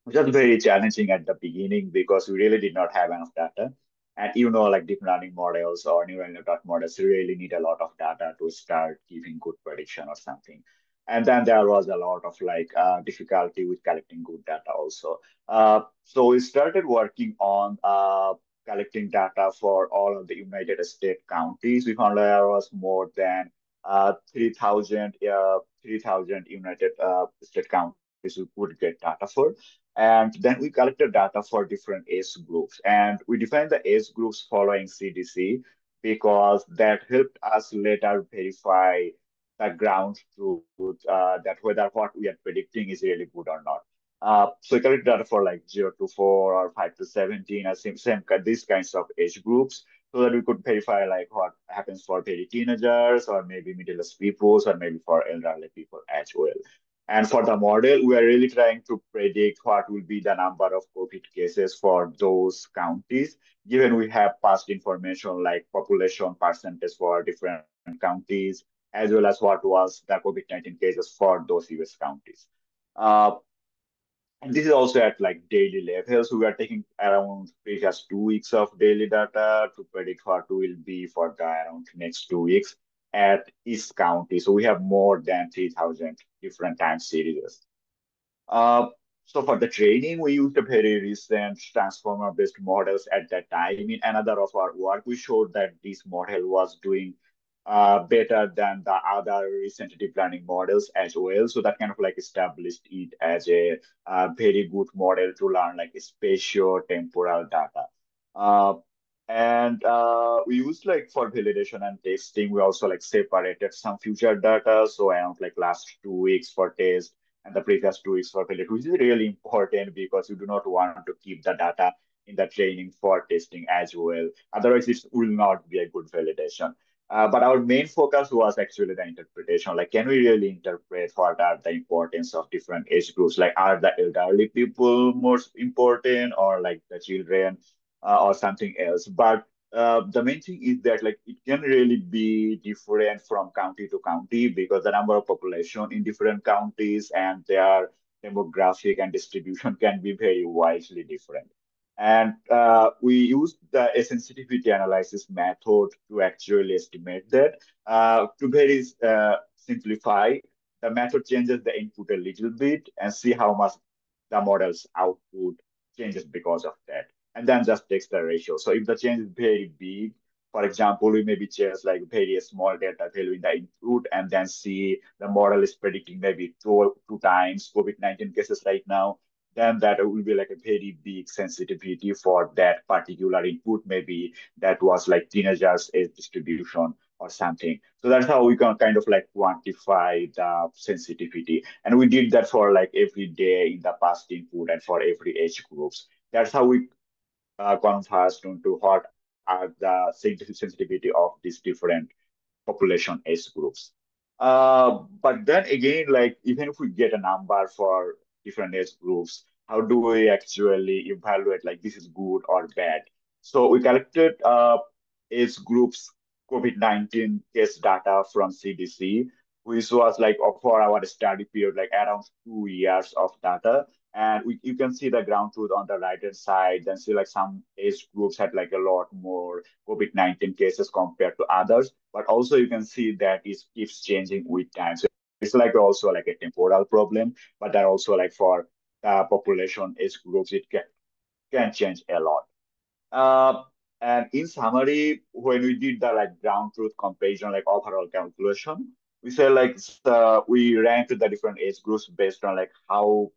Which was very challenging at the beginning because we really did not have enough data. And you know, like deep learning models or neural network models really need a lot of data to start giving good prediction or something. And then there was a lot of like uh, difficulty with collecting good data also. Uh, so we started working on uh, collecting data for all of the United States counties. We found there was more than uh, three thousand uh, three thousand United uh, States counties we could get data for. And then we collected data for different age groups. And we defined the age groups following C D C because that helped us later verify the ground truth uh, that whether what we are predicting is really good or not. Uh, so we collected data for like zero to four or five to seventeen, or same, same, these kinds of age groups, so that we could verify like what happens for very teenagers or maybe middle-aged people or maybe for elderly people as well. And for the model, we are really trying to predict what will be the number of COVID cases for those counties, given we have past information like population percentage for different counties, as well as what was the COVID nineteen cases for those U S counties. Uh, and this is also at like daily levels. So we are taking around previous two weeks of daily data to predict what will be for the around next two weeks. At each county. So we have more than three thousand different time series. Uh, so for the training, we used a very recent transformer-based models at that time. In another of our work, we showed that this model was doing uh, better than the other recent deep learning models as well. So that kind of like established it as a, a very good model to learn like spatio-temporal data. Uh, And uh, we used like for validation and testing, we also like separated some future data. So around like last two weeks for test and the previous two weeks for validation, which is really important because you do not want to keep the data in the training for testing as well. Otherwise, it will not be a good validation. Uh, but our main focus was actually the interpretation. Like, can we really interpret what are the importance of different age groups? Like, are the elderly people most important or like the children? Uh, or something else. But uh, the main thing is that like it can really be different from county to county because the number of population in different counties and their demographic and distribution can be very widely different. And uh, we used the sensitivity analysis method to actually estimate that. Uh, to very uh, simplify, the method changes the input a little bit and see how much the model's output changes because of that. And then just takes the ratio. So if the change is very big, for example, we maybe choose like very small data value in the input and then see the model is predicting maybe two, two times COVID nineteen cases right now, then that will be like a very big sensitivity for that particular input. Maybe that was like teenagers' age distribution or something. So that's how we can kind of like quantify the sensitivity. And we did that for like every day in the past input and for every age groups. That's how we Uh, contrast into what are the sensitivity of these different population age groups. Uh, but then again, like even if we get a number for different age groups, how do we actually evaluate like this is good or bad? So we collected uh, age groups COVID nineteen case data from C D C, which was like for our study period, like around two years of data. And we, you can see the ground truth on the right-hand side and see like some age groups had like a lot more COVID nineteen cases compared to others. But also you can see that it keeps changing with time. So it's like also like a temporal problem, but that also like for the population age groups, it can, can change a lot. Uh, and in summary, when we did the like ground truth comparison, like overall calculation, we said like uh, we ranked the different age groups based on like how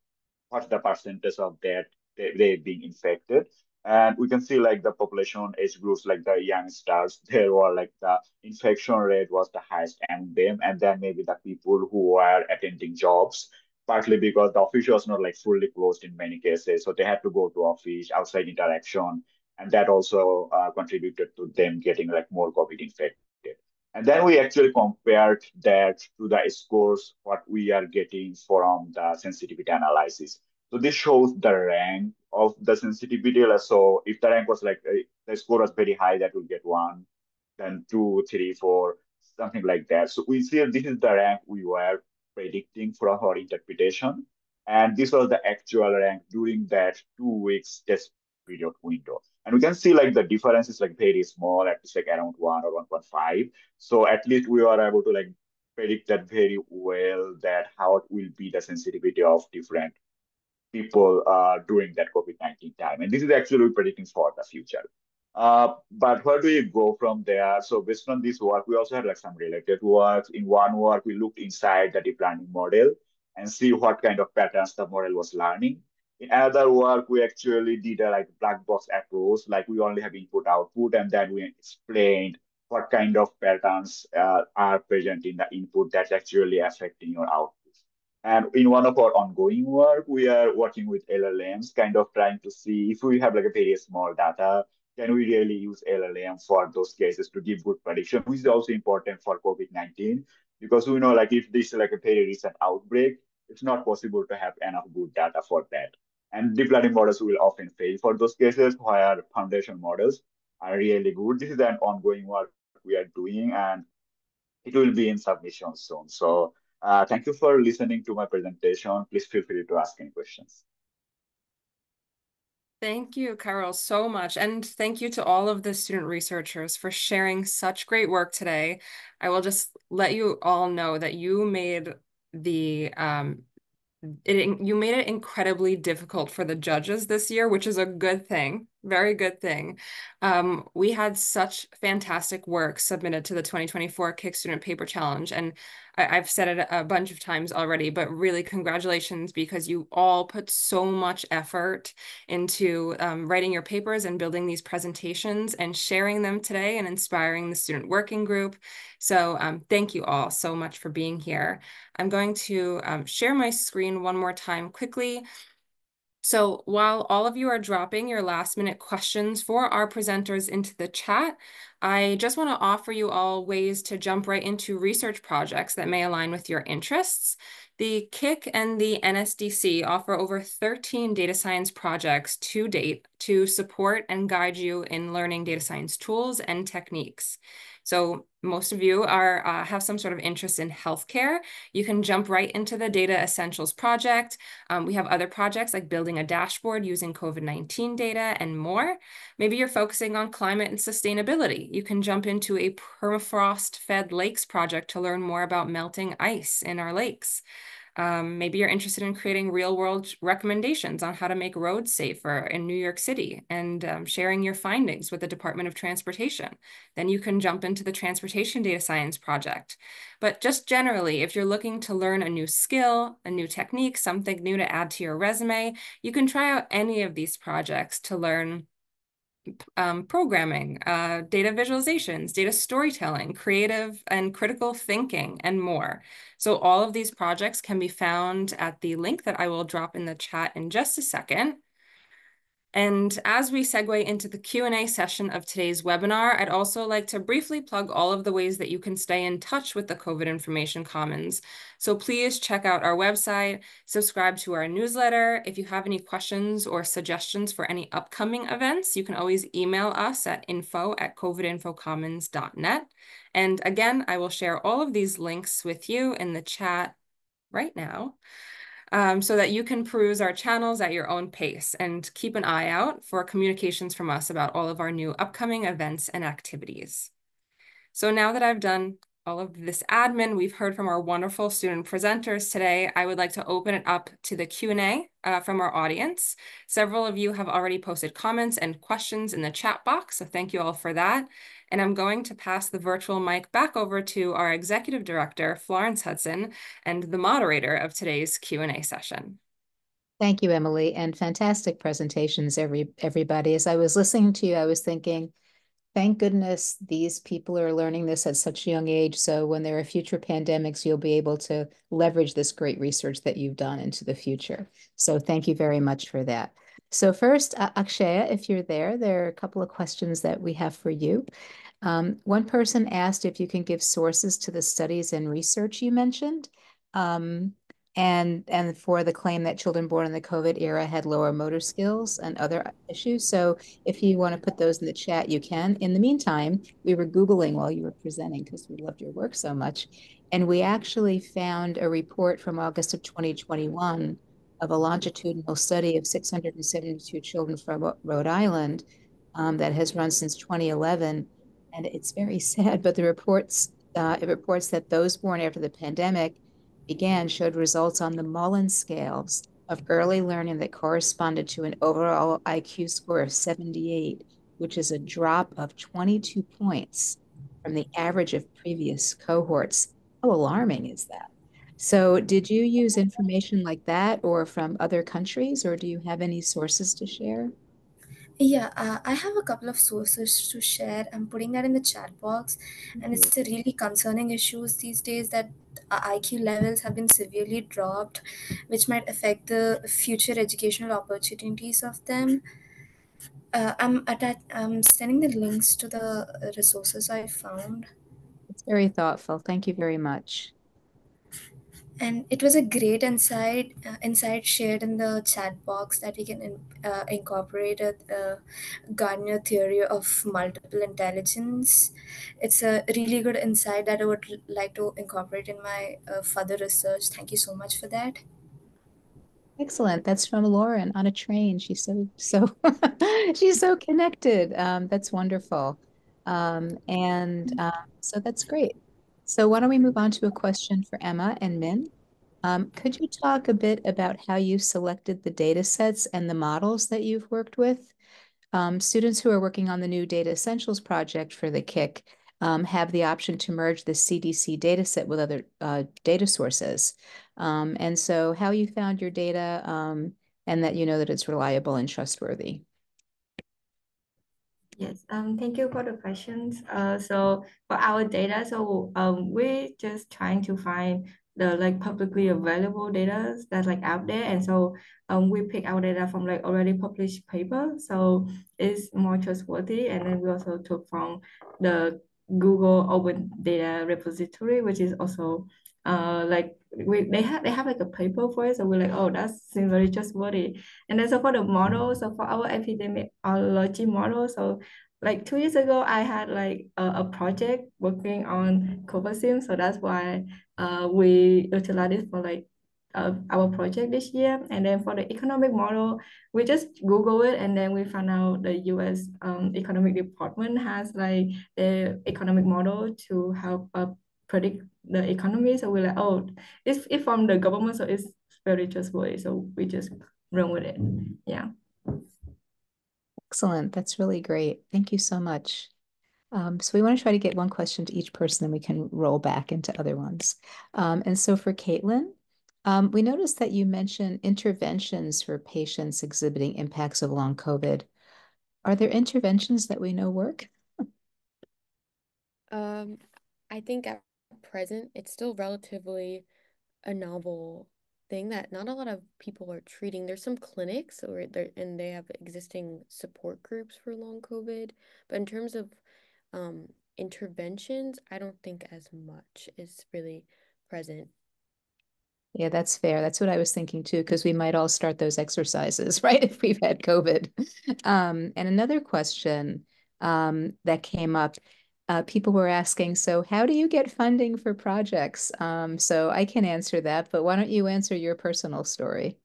what's the percentage of that they, they being infected. And we can see like the population age groups, like the youngsters, they were like the infection rate was the highest among them. And then maybe the people who were attending jobs, partly because the office was not like fully closed in many cases. So they had to go to office, outside interaction. And that also uh, contributed to them getting like more COVID infected. And then we actually compared that to the scores, what we are getting from the sensitivity analysis. So this shows the rank of the sensitivity. So if the rank was like, the score was very high, that will get one, then two, three, four, something like that. So we see this is the rank we were predicting for our interpretation. And this was the actual rank during that two weeks test period window. And we can see like the difference is like very small, at least like around one or one point five. So at least we are able to like predict that very well, that how it will be the sensitivity of different people uh, during that COVID nineteen time. And this is actually predicting for the future. Uh, but where do you go from there? So based on this work, we also had like some related works. In one work, we looked inside the deep learning model and see what kind of patterns the model was learning. In other work, we actually did a like black box approach, like we only have input output, and then we explained what kind of patterns uh, are present in the input that's actually affecting your output. And in one of our ongoing work, we are working with L L Ms, kind of trying to see if we have like a very small data, can we really use L L M for those cases to give good prediction, which is also important for COVID nineteen, because we know like if this is like a very recent outbreak, it's not possible to have enough good data for that. And deep learning models will often fail for those cases where foundation models are really good. This is an ongoing work we are doing, and it will be in submission soon. So uh, thank you for listening to my presentation. Please feel free to ask any questions. Thank you, Kairul, so much. And thank you to all of the student researchers for sharing such great work today. I will just let you all know that you made the um it you made it incredibly difficult for the judges this year, which is a good thing, very good thing. Um we had such fantastic work submitted to the twenty twenty-four K I C Student Paper Challenge, and I, I've said it a bunch of times already, but really congratulations, because you all put so much effort into um, writing your papers and building these presentations and sharing them today and inspiring the student working group. So um, thank you all so much for being here. I'm going to um, share my screen one more time quickly. So while all of you are dropping your last minute questions for our presenters into the chat, I just want to offer you all ways to jump right into research projects that may align with your interests. The K I C and the N S D C offer over thirteen data science projects to date to support and guide you in learning data science tools and techniques. So most of you are uh, have some sort of interest in healthcare. You can jump right into the Data Essentials project. Um, we have other projects like building a dashboard using COVID nineteen data and more. Maybe you're focusing on climate and sustainability. You can jump into a permafrost-fed lakes project to learn more about melting ice in our lakes. Um, maybe you're interested in creating real-world recommendations on how to make roads safer in New York City and um, sharing your findings with the Department of Transportation. Then you can jump into the Transportation Data Science Project. But just generally, if you're looking to learn a new skill, a new technique, something new to add to your resume, you can try out any of these projects to learn Um, programming, uh, data visualizations, data storytelling, creative and critical thinking, and more. So all of these projects can be found at the link that I will drop in the chat in just a second. And as we segue into the Q and A session of today's webinar, I'd also like to briefly plug all of the ways that you can stay in touch with the COVID Information Commons. So please check out our website, subscribe to our newsletter. If you have any questions or suggestions for any upcoming events, you can always email us at info at covidinfocommons dot net. And again, I will share all of these links with you in the chat right now, Um, so that you can peruse our channels at your own pace, and keep an eye out for communications from us about all of our new upcoming events and activities. So now that I've done all of this admin, we've heard from our wonderful student presenters today, I would like to open it up to the Q and A uh, from our audience. Several of you have already posted comments and questions in the chat box, so thank you all for that. And I'm going to pass the virtual mic back over to our Executive Director, Florence Hudson, and the moderator of today's Q and A session. Thank you, Emily, and fantastic presentations, every, everybody. As I was listening to you, I was thinking, thank goodness these people are learning this at such a young age, so when there are future pandemics, you'll be able to leverage this great research that you've done into the future. So thank you very much for that. So first, uh, Akshaya, if you're there, there are a couple of questions that we have for you. Um, one person asked if you can give sources to the studies and research you mentioned, um, and, and for the claim that children born in the COVID era had lower motor skills and other issues. So if you want to put those in the chat, you can. In the meantime, we were Googling while you were presenting because we loved your work so much. And we actually found a report from August of twenty twenty-one of a longitudinal study of six hundred seventy-two children from Rhode Island um, that has run since twenty eleven. And it's very sad, but the reports, uh, it reports that those born after the pandemic began showed results on the Mullen scales of early learning that corresponded to an overall I Q score of seventy-eight, which is a drop of twenty-two points from the average of previous cohorts. How alarming is that? So did you use information like that or from other countries, or do you have any sources to share? Yeah, uh, I have a couple of sources to share. I'm putting that in the chat box. And it's a really concerning issue these days that I Q levels have been severely dropped, which might affect the future educational opportunities of them. Uh, I'm, I'm sending the links to the resources I found. It's very thoughtful. Thank you very much. And it was a great insight, uh, insight shared in the chat box that we can in, uh, incorporate a uh, Gardner theory of multiple intelligence. It's a really good insight that I would like to incorporate in my uh, further research. Thank you so much for that. Excellent. That's from Lauren on a train. She's so so she's so connected. Um, that's wonderful, um, and uh, so that's great. So why don't we move on to a question for Emma and Min. Um, could you talk a bit about how you selected the data sets and the models that you've worked with? Um, students who are working on the new Data Essentials project for the C I C um, have the option to merge the C D C data set with other uh, data sources. Um, and so how you found your data um, and that you know that it's reliable and trustworthy. Yes, um, thank you for the questions. Uh, so for our data, so um, we're just trying to find the like publicly available data that's like out there. And so um, we pick our data from like already published paper. So it's more trustworthy. And then we also took from the Google Open Data Repository, which is also uh, like we, they have they have like a paper for it. So we're like, oh, that seems very trustworthy. And then so for the model, so for our epidemiology model, so like two years ago, I had like a, a project working on COVID SIM. So that's why uh, we utilized it for like uh, our project this year. And then for the economic model, we just Google it. And then we found out the U S um, economic department has like the economic model to help uh, predict the economy. So we're like, oh, it's, it's from the government, so it's very trustworthy. So we just run with it. Yeah. Excellent. That's really great. Thank you so much. Um, so we want to try to get one question to each person, and we can roll back into other ones. Um, and so for Caitlin, um, we noticed that you mentioned interventions for patients exhibiting impacts of long COVID. Are there interventions that we know work? um, I think at present, it's still relatively a novel thing that not a lot of people are treating. There's some clinics or there, and they have existing support groups for long COVID. But in terms of um, interventions, I don't think as much is really present. Yeah, that's fair. That's what I was thinking too, because we might all start those exercises, right, if we've had COVID. Um, and another question um, that came up, Uh, people were asking, so how do you get funding for projects? Um, so I can answer that, but why don't you answer your personal story?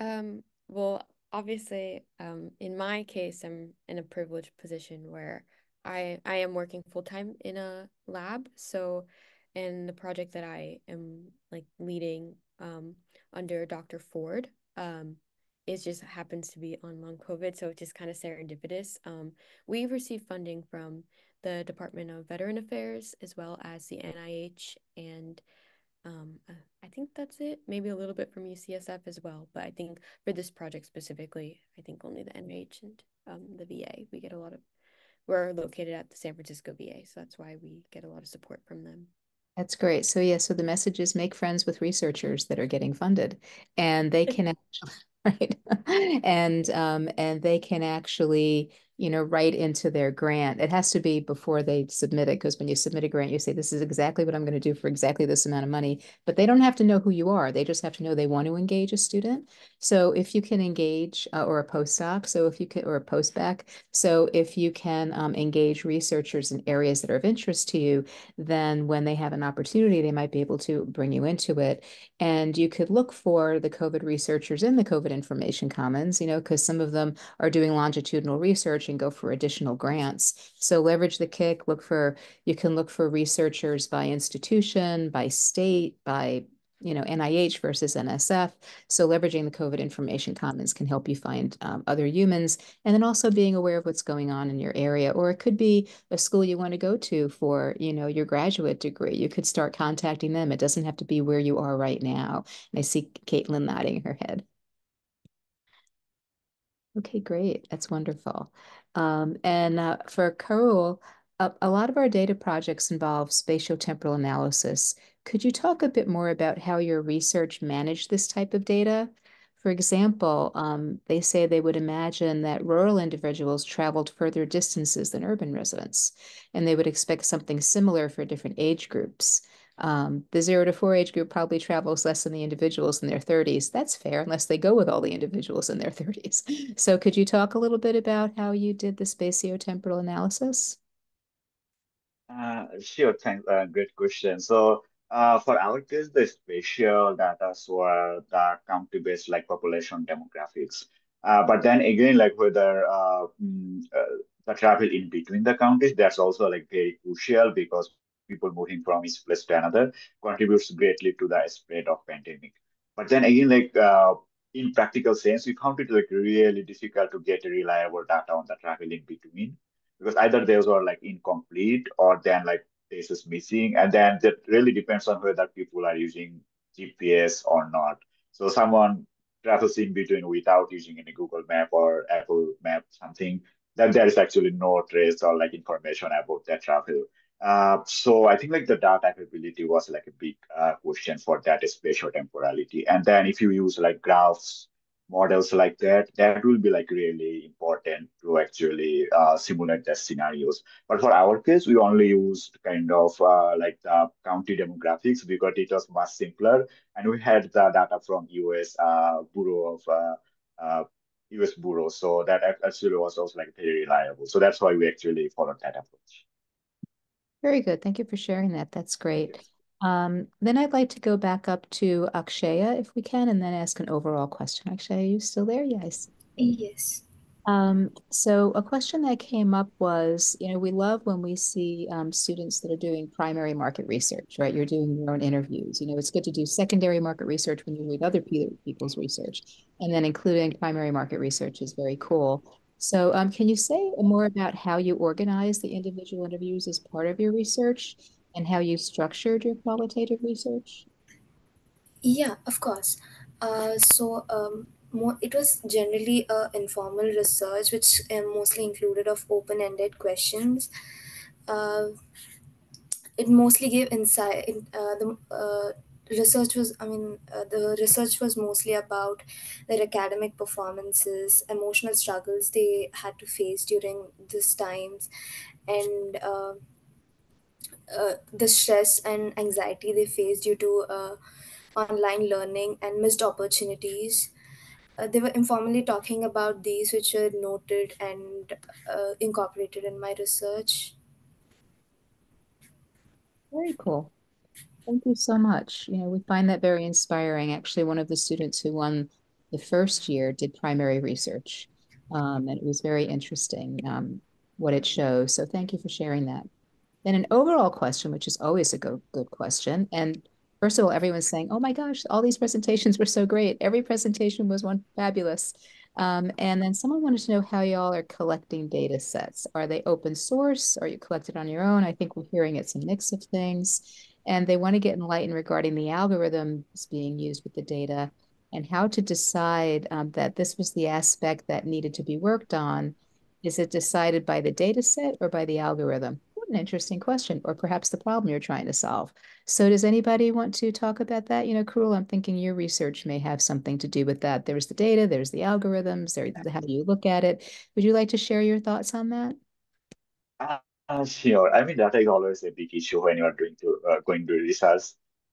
Um, well, obviously, um, in my case, I'm in a privileged position where I, I am working full-time in a lab. So, and the project that I am like leading um, under Doctor Ford, um, it just happens to be on long COVID. So it's just kind of serendipitous. Um, we received funding from the Department of Veteran Affairs, as well as the N I H, and um, I think that's it. Maybe a little bit from U C S F as well, but I think for this project specifically, I think only the N I H and um, the V A. We get a lot of, we're located at the San Francisco V A, so that's why we get a lot of support from them. That's great. So yeah, so the message is make friends with researchers that are getting funded, and they can actually, right, and um, and they can actually you know, right into their grant. It has to be before they submit it, because when you submit a grant, you say, this is exactly what I'm going to do for exactly this amount of money. But they don't have to know who you are. They just have to know they want to engage a student. So if you can engage, uh, or a postdoc, so if you can, or a postback, so if you can um, engage researchers in areas that are of interest to you, then when they have an opportunity, they might be able to bring you into it. And you could look for the COVID researchers in the COVID Information Commons, you know, because some of them are doing longitudinal research and go for additional grants. So leverage the K I C, look for, you can look for researchers by institution, by state, by, you know, N I H versus N S F. So leveraging the COVID Information Commons can help you find um, other humans, and then also being aware of what's going on in your area. Or it could be a school you want to go to for, you know, your graduate degree. You could start contacting them. It doesn't have to be where you are right now. And I see Caitlin nodding her head. Okay, great. That's wonderful. Um, and uh, for Kairul, a, a lot of our data projects involve spatiotemporal analysis. Could you talk a bit more about how your research managed this type of data? For example, um, they say they would imagine that rural individuals traveled further distances than urban residents, and they would expect something similar for different age groups. Um, the zero to four age group probably travels less than the individuals in their thirties. That's fair, unless they go with all the individuals in their thirties. So could you talk a little bit about how you did the spatiotemporal analysis? Uh, sure, thanks. Uh, great question. So uh, for our case, the spatial data were the county-based like population demographics. Uh, but then again, like whether uh, mm, uh, the travel in between the counties, that's also like very crucial, because people moving from each place to another contributes greatly to the spread of pandemic. But then again, like uh, in practical sense, we found it like really difficult to get reliable data on the travel in between, because either those are like incomplete, or then like this is missing. And then that really depends on whether people are using G P S or not. So someone travels in between without using any Google Map or Apple Map, something, then there is actually no trace or like information about their travel. Uh, so I think like the data capability was like a big uh, question for that spatial temporality. And then if you use like graphs, models like that, that will be like really important to actually uh, simulate the scenarios. But for our case, we only used kind of uh, like the county demographics, because it was much simpler. And we had the data from U S uh, Bureau of uh, uh, U S Bureau. So that actually was also like very reliable. So that's why we actually followed that approach. Very good. Thank you for sharing that. That's great. Um, then I'd like to go back up to Akshaya, if we can, and then ask an overall question. Akshaya, are you still there? Yes. Yes. Um, so a question that came up was, you know, we love when we see um, students that are doing primary market research, right? You're doing your own interviews. You know, it's good to do secondary market research when you read other people's research, and then including primary market research is very cool. So um, can you say more about how you organize the individual interviews as part of your research, and how you structured your qualitative research? Yeah, of course. Uh, so um, more, it was generally uh, informal research, which uh, mostly included of open-ended questions. Uh, it mostly gave insight. In, uh, the uh, research was, I mean, uh, the research was mostly about their academic performances, emotional struggles they had to face during these times, and uh, uh, the stress and anxiety they faced due to uh, online learning and missed opportunities. Uh, they were informally talking about these, which were noted and uh, incorporated in my research. Very cool. Thank you so much. You know, we find that very inspiring. Actually, one of the students who won the first year did primary research, um, and it was very interesting um, what it shows. So thank you for sharing that. Then an overall question, which is always a go good question. And first of all, everyone's saying, oh my gosh, all these presentations were so great. Every presentation was one fabulous. Um, and then someone wanted to know how y'all are collecting data sets. Are they open source? Are you collected on your own? I think we're hearing it's a mix of things. And they want to get enlightened regarding the algorithms being used with the data, and how to decide um, that this was the aspect that needed to be worked on. Is it decided by the data set or by the algorithm? an interesting question, or perhaps the problem you're trying to solve. So does anybody want to talk about that? You know, Kairul, I'm thinking your research may have something to do with that. There's the data, there's the algorithms, there's how you look at it. Would you like to share your thoughts on that? Uh, uh, sure. I mean, data is always a big issue when you're doing to, uh, going to research.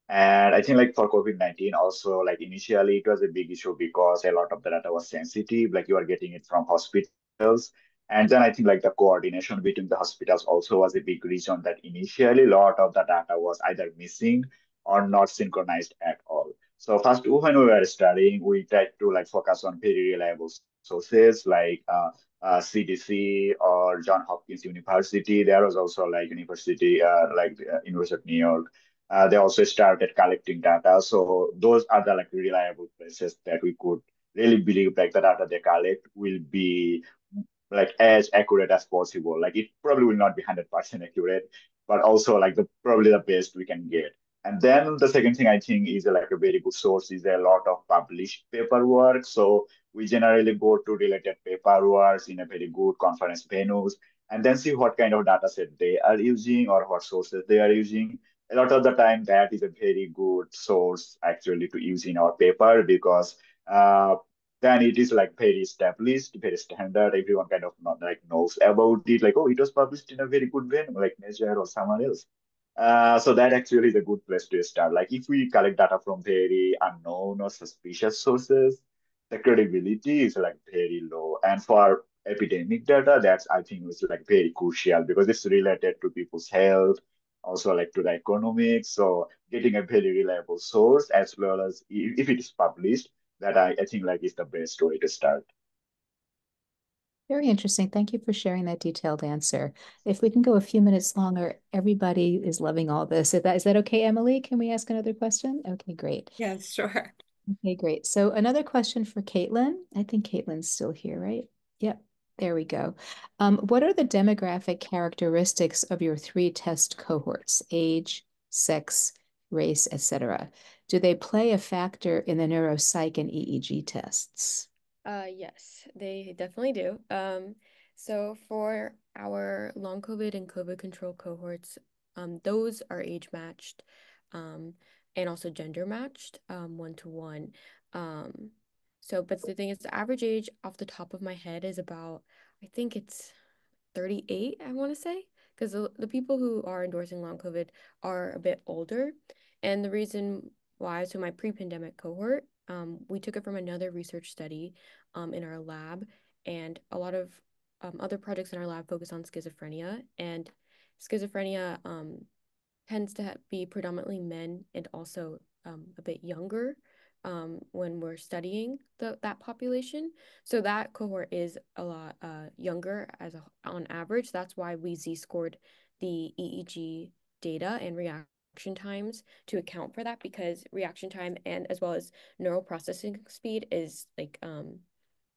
And I think like for COVID nineteen also, like initially it was a big issue because a lot of the data was sensitive, like you are getting it from hospitals. And then I think like the coordination between the hospitals also was a big reason that initially a lot of the data was either missing or not synchronized at all. So first, when we were studying, we tried to like focus on very reliable sources like uh, uh, C D C or Johns Hopkins University. There was also like university, uh, like uh, University of New York. Uh, they also started collecting data. So those are the like reliable places that we could really believe like the data they collect will be like as accurate as possible. Like it probably will not be one hundred percent accurate, but also like the probably the best we can get. And then the second thing I think is like a very good source is a lot of published paperwork. So we generally go to related paperwork in a very good conference venues and then see what kind of data set they are using or what sources they are using. A lot of the time, that is a very good source actually to use in our paper because uh, then it is like very established, very standard. Everyone kind of not, like knows about it. Like, oh, it was published in a very good venue, like Nature or someone else. Uh, so that actually is a good place to start. Like if we collect data from very unknown or suspicious sources, the credibility is like very low. And for epidemic data, that's I think is like very crucial because it's related to people's health, also like to the economics. So getting a very reliable source as well as if it is published, that I, I think like is the best way to start. Very interesting. Thank you for sharing that detailed answer. If we can go a few minutes longer, everybody is loving all this. Is that, is that okay, Emily? Can we ask another question? Okay, great. Yes, sure. Okay, great. So another question for Caitlin. I think Caitlin's still here, right? Yep. There we go. Um, what are the demographic characteristics of your three test cohorts, age, sex, race, et cetera? Do they play a factor in the neuropsych and E E G tests? Uh, yes, they definitely do. Um, so for our long COVID and COVID control cohorts, um, those are age matched um, and also gender matched, um, one-to-one. Um, So, but the thing is, the average age off the top of my head is about, I think it's thirty-eight, I want to say, because the, the people who are endorsing long COVID are a bit older. And the reason why, so my pre-pandemic cohort, um, we took it from another research study um, in our lab, and a lot of um, other projects in our lab focus on schizophrenia, and schizophrenia um, tends to be predominantly men and also um, a bit younger. Um, when we're studying the, that population. So that cohort is a lot uh, younger as a, on average. That's why we Z-scored the E E G data and reaction times to account for that, because reaction time and as well as neural processing speed is like um,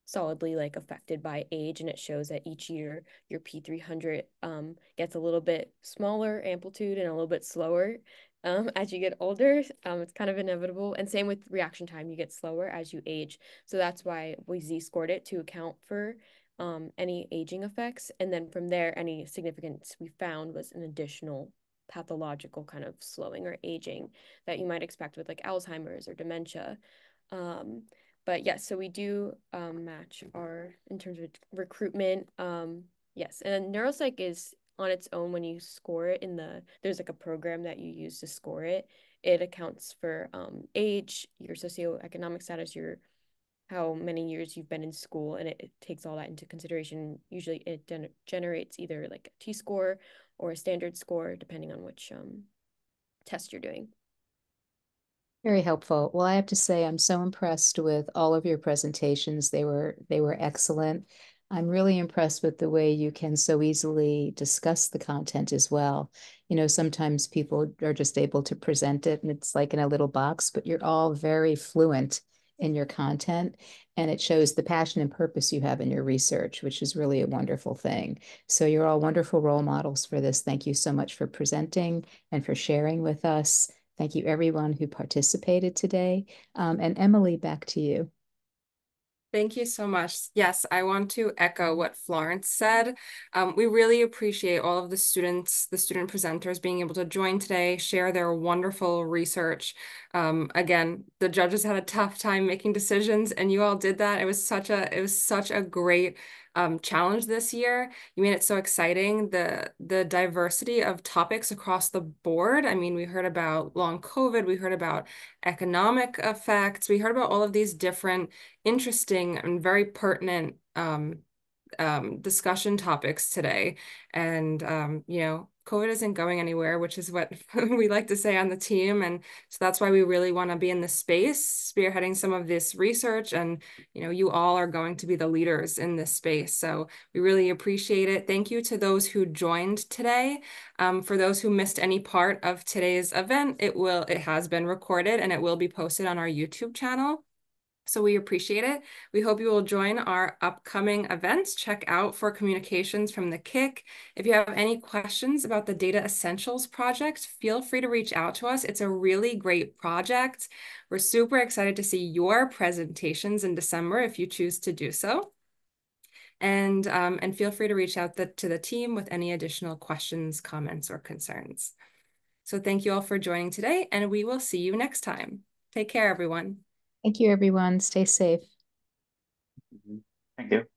solidly like affected by age. And it shows that each year your P three hundred um, gets a little bit smaller amplitude and a little bit slower. Um, as you get older, um, it's kind of inevitable. And same with reaction time, you get slower as you age. So that's why we Z-scored it to account for um, any aging effects. And then from there, any significance we found was an additional pathological kind of slowing or aging that you might expect with like Alzheimer's or dementia. Um, but yes, so we do um, match our, in terms of recruitment, um, yes. And neuropsych is on its own. When you score it in the, there's like a program that you use to score it. It accounts for um, age, your socioeconomic status, your how many years you've been in school, and it, it takes all that into consideration. Usually it generates either like a T-score or a standard score, depending on which um, test you're doing. Very helpful. Well, I have to say I'm so impressed with all of your presentations. They were, they were excellent. I'm really impressed with the way you can so easily discuss the content as well. You know, sometimes people are just able to present it and it's like in a little box, but you're all very fluent in your content, and it shows the passion and purpose you have in your research, which is really a wonderful thing. So you're all wonderful role models for this. Thank you so much for presenting and for sharing with us. Thank you everyone who participated today. Um, and Emily, back to you. Thank you so much. Yes, I want to echo what Florence said. Um, we really appreciate all of the students, the student presenters being able to join today, share their wonderful research. Um, again, the judges had a tough time making decisions and you all did that. It was such a, it was such a great Um, challenge this year. You made it so exciting. The the diversity of topics across the board. I mean, we heard about long COVID, we heard about economic effects, we heard about all of these different interesting and very pertinent um, um, discussion topics today. And, um, you know, COVID isn't going anywhere, which is what we like to say on the team. And so that's why we really want to be in this space, spearheading some of this research. And, you know, you all are going to be the leaders in this space. So we really appreciate it. Thank you to those who joined today. Um, for those who missed any part of today's event, it will, it has been recorded and it will be posted on our YouTube channel. So we appreciate it. We hope you will join our upcoming events. Check out for communications from the K I C. If you have any questions about the Data Essentials project, feel free to reach out to us. It's a really great project. We're super excited to see your presentations in December if you choose to do so. And, um, and feel free to reach out the, to the team with any additional questions, comments, or concerns. So thank you all for joining today, and we will see you next time. Take care, everyone. Thank you, everyone. Stay safe. Thank you.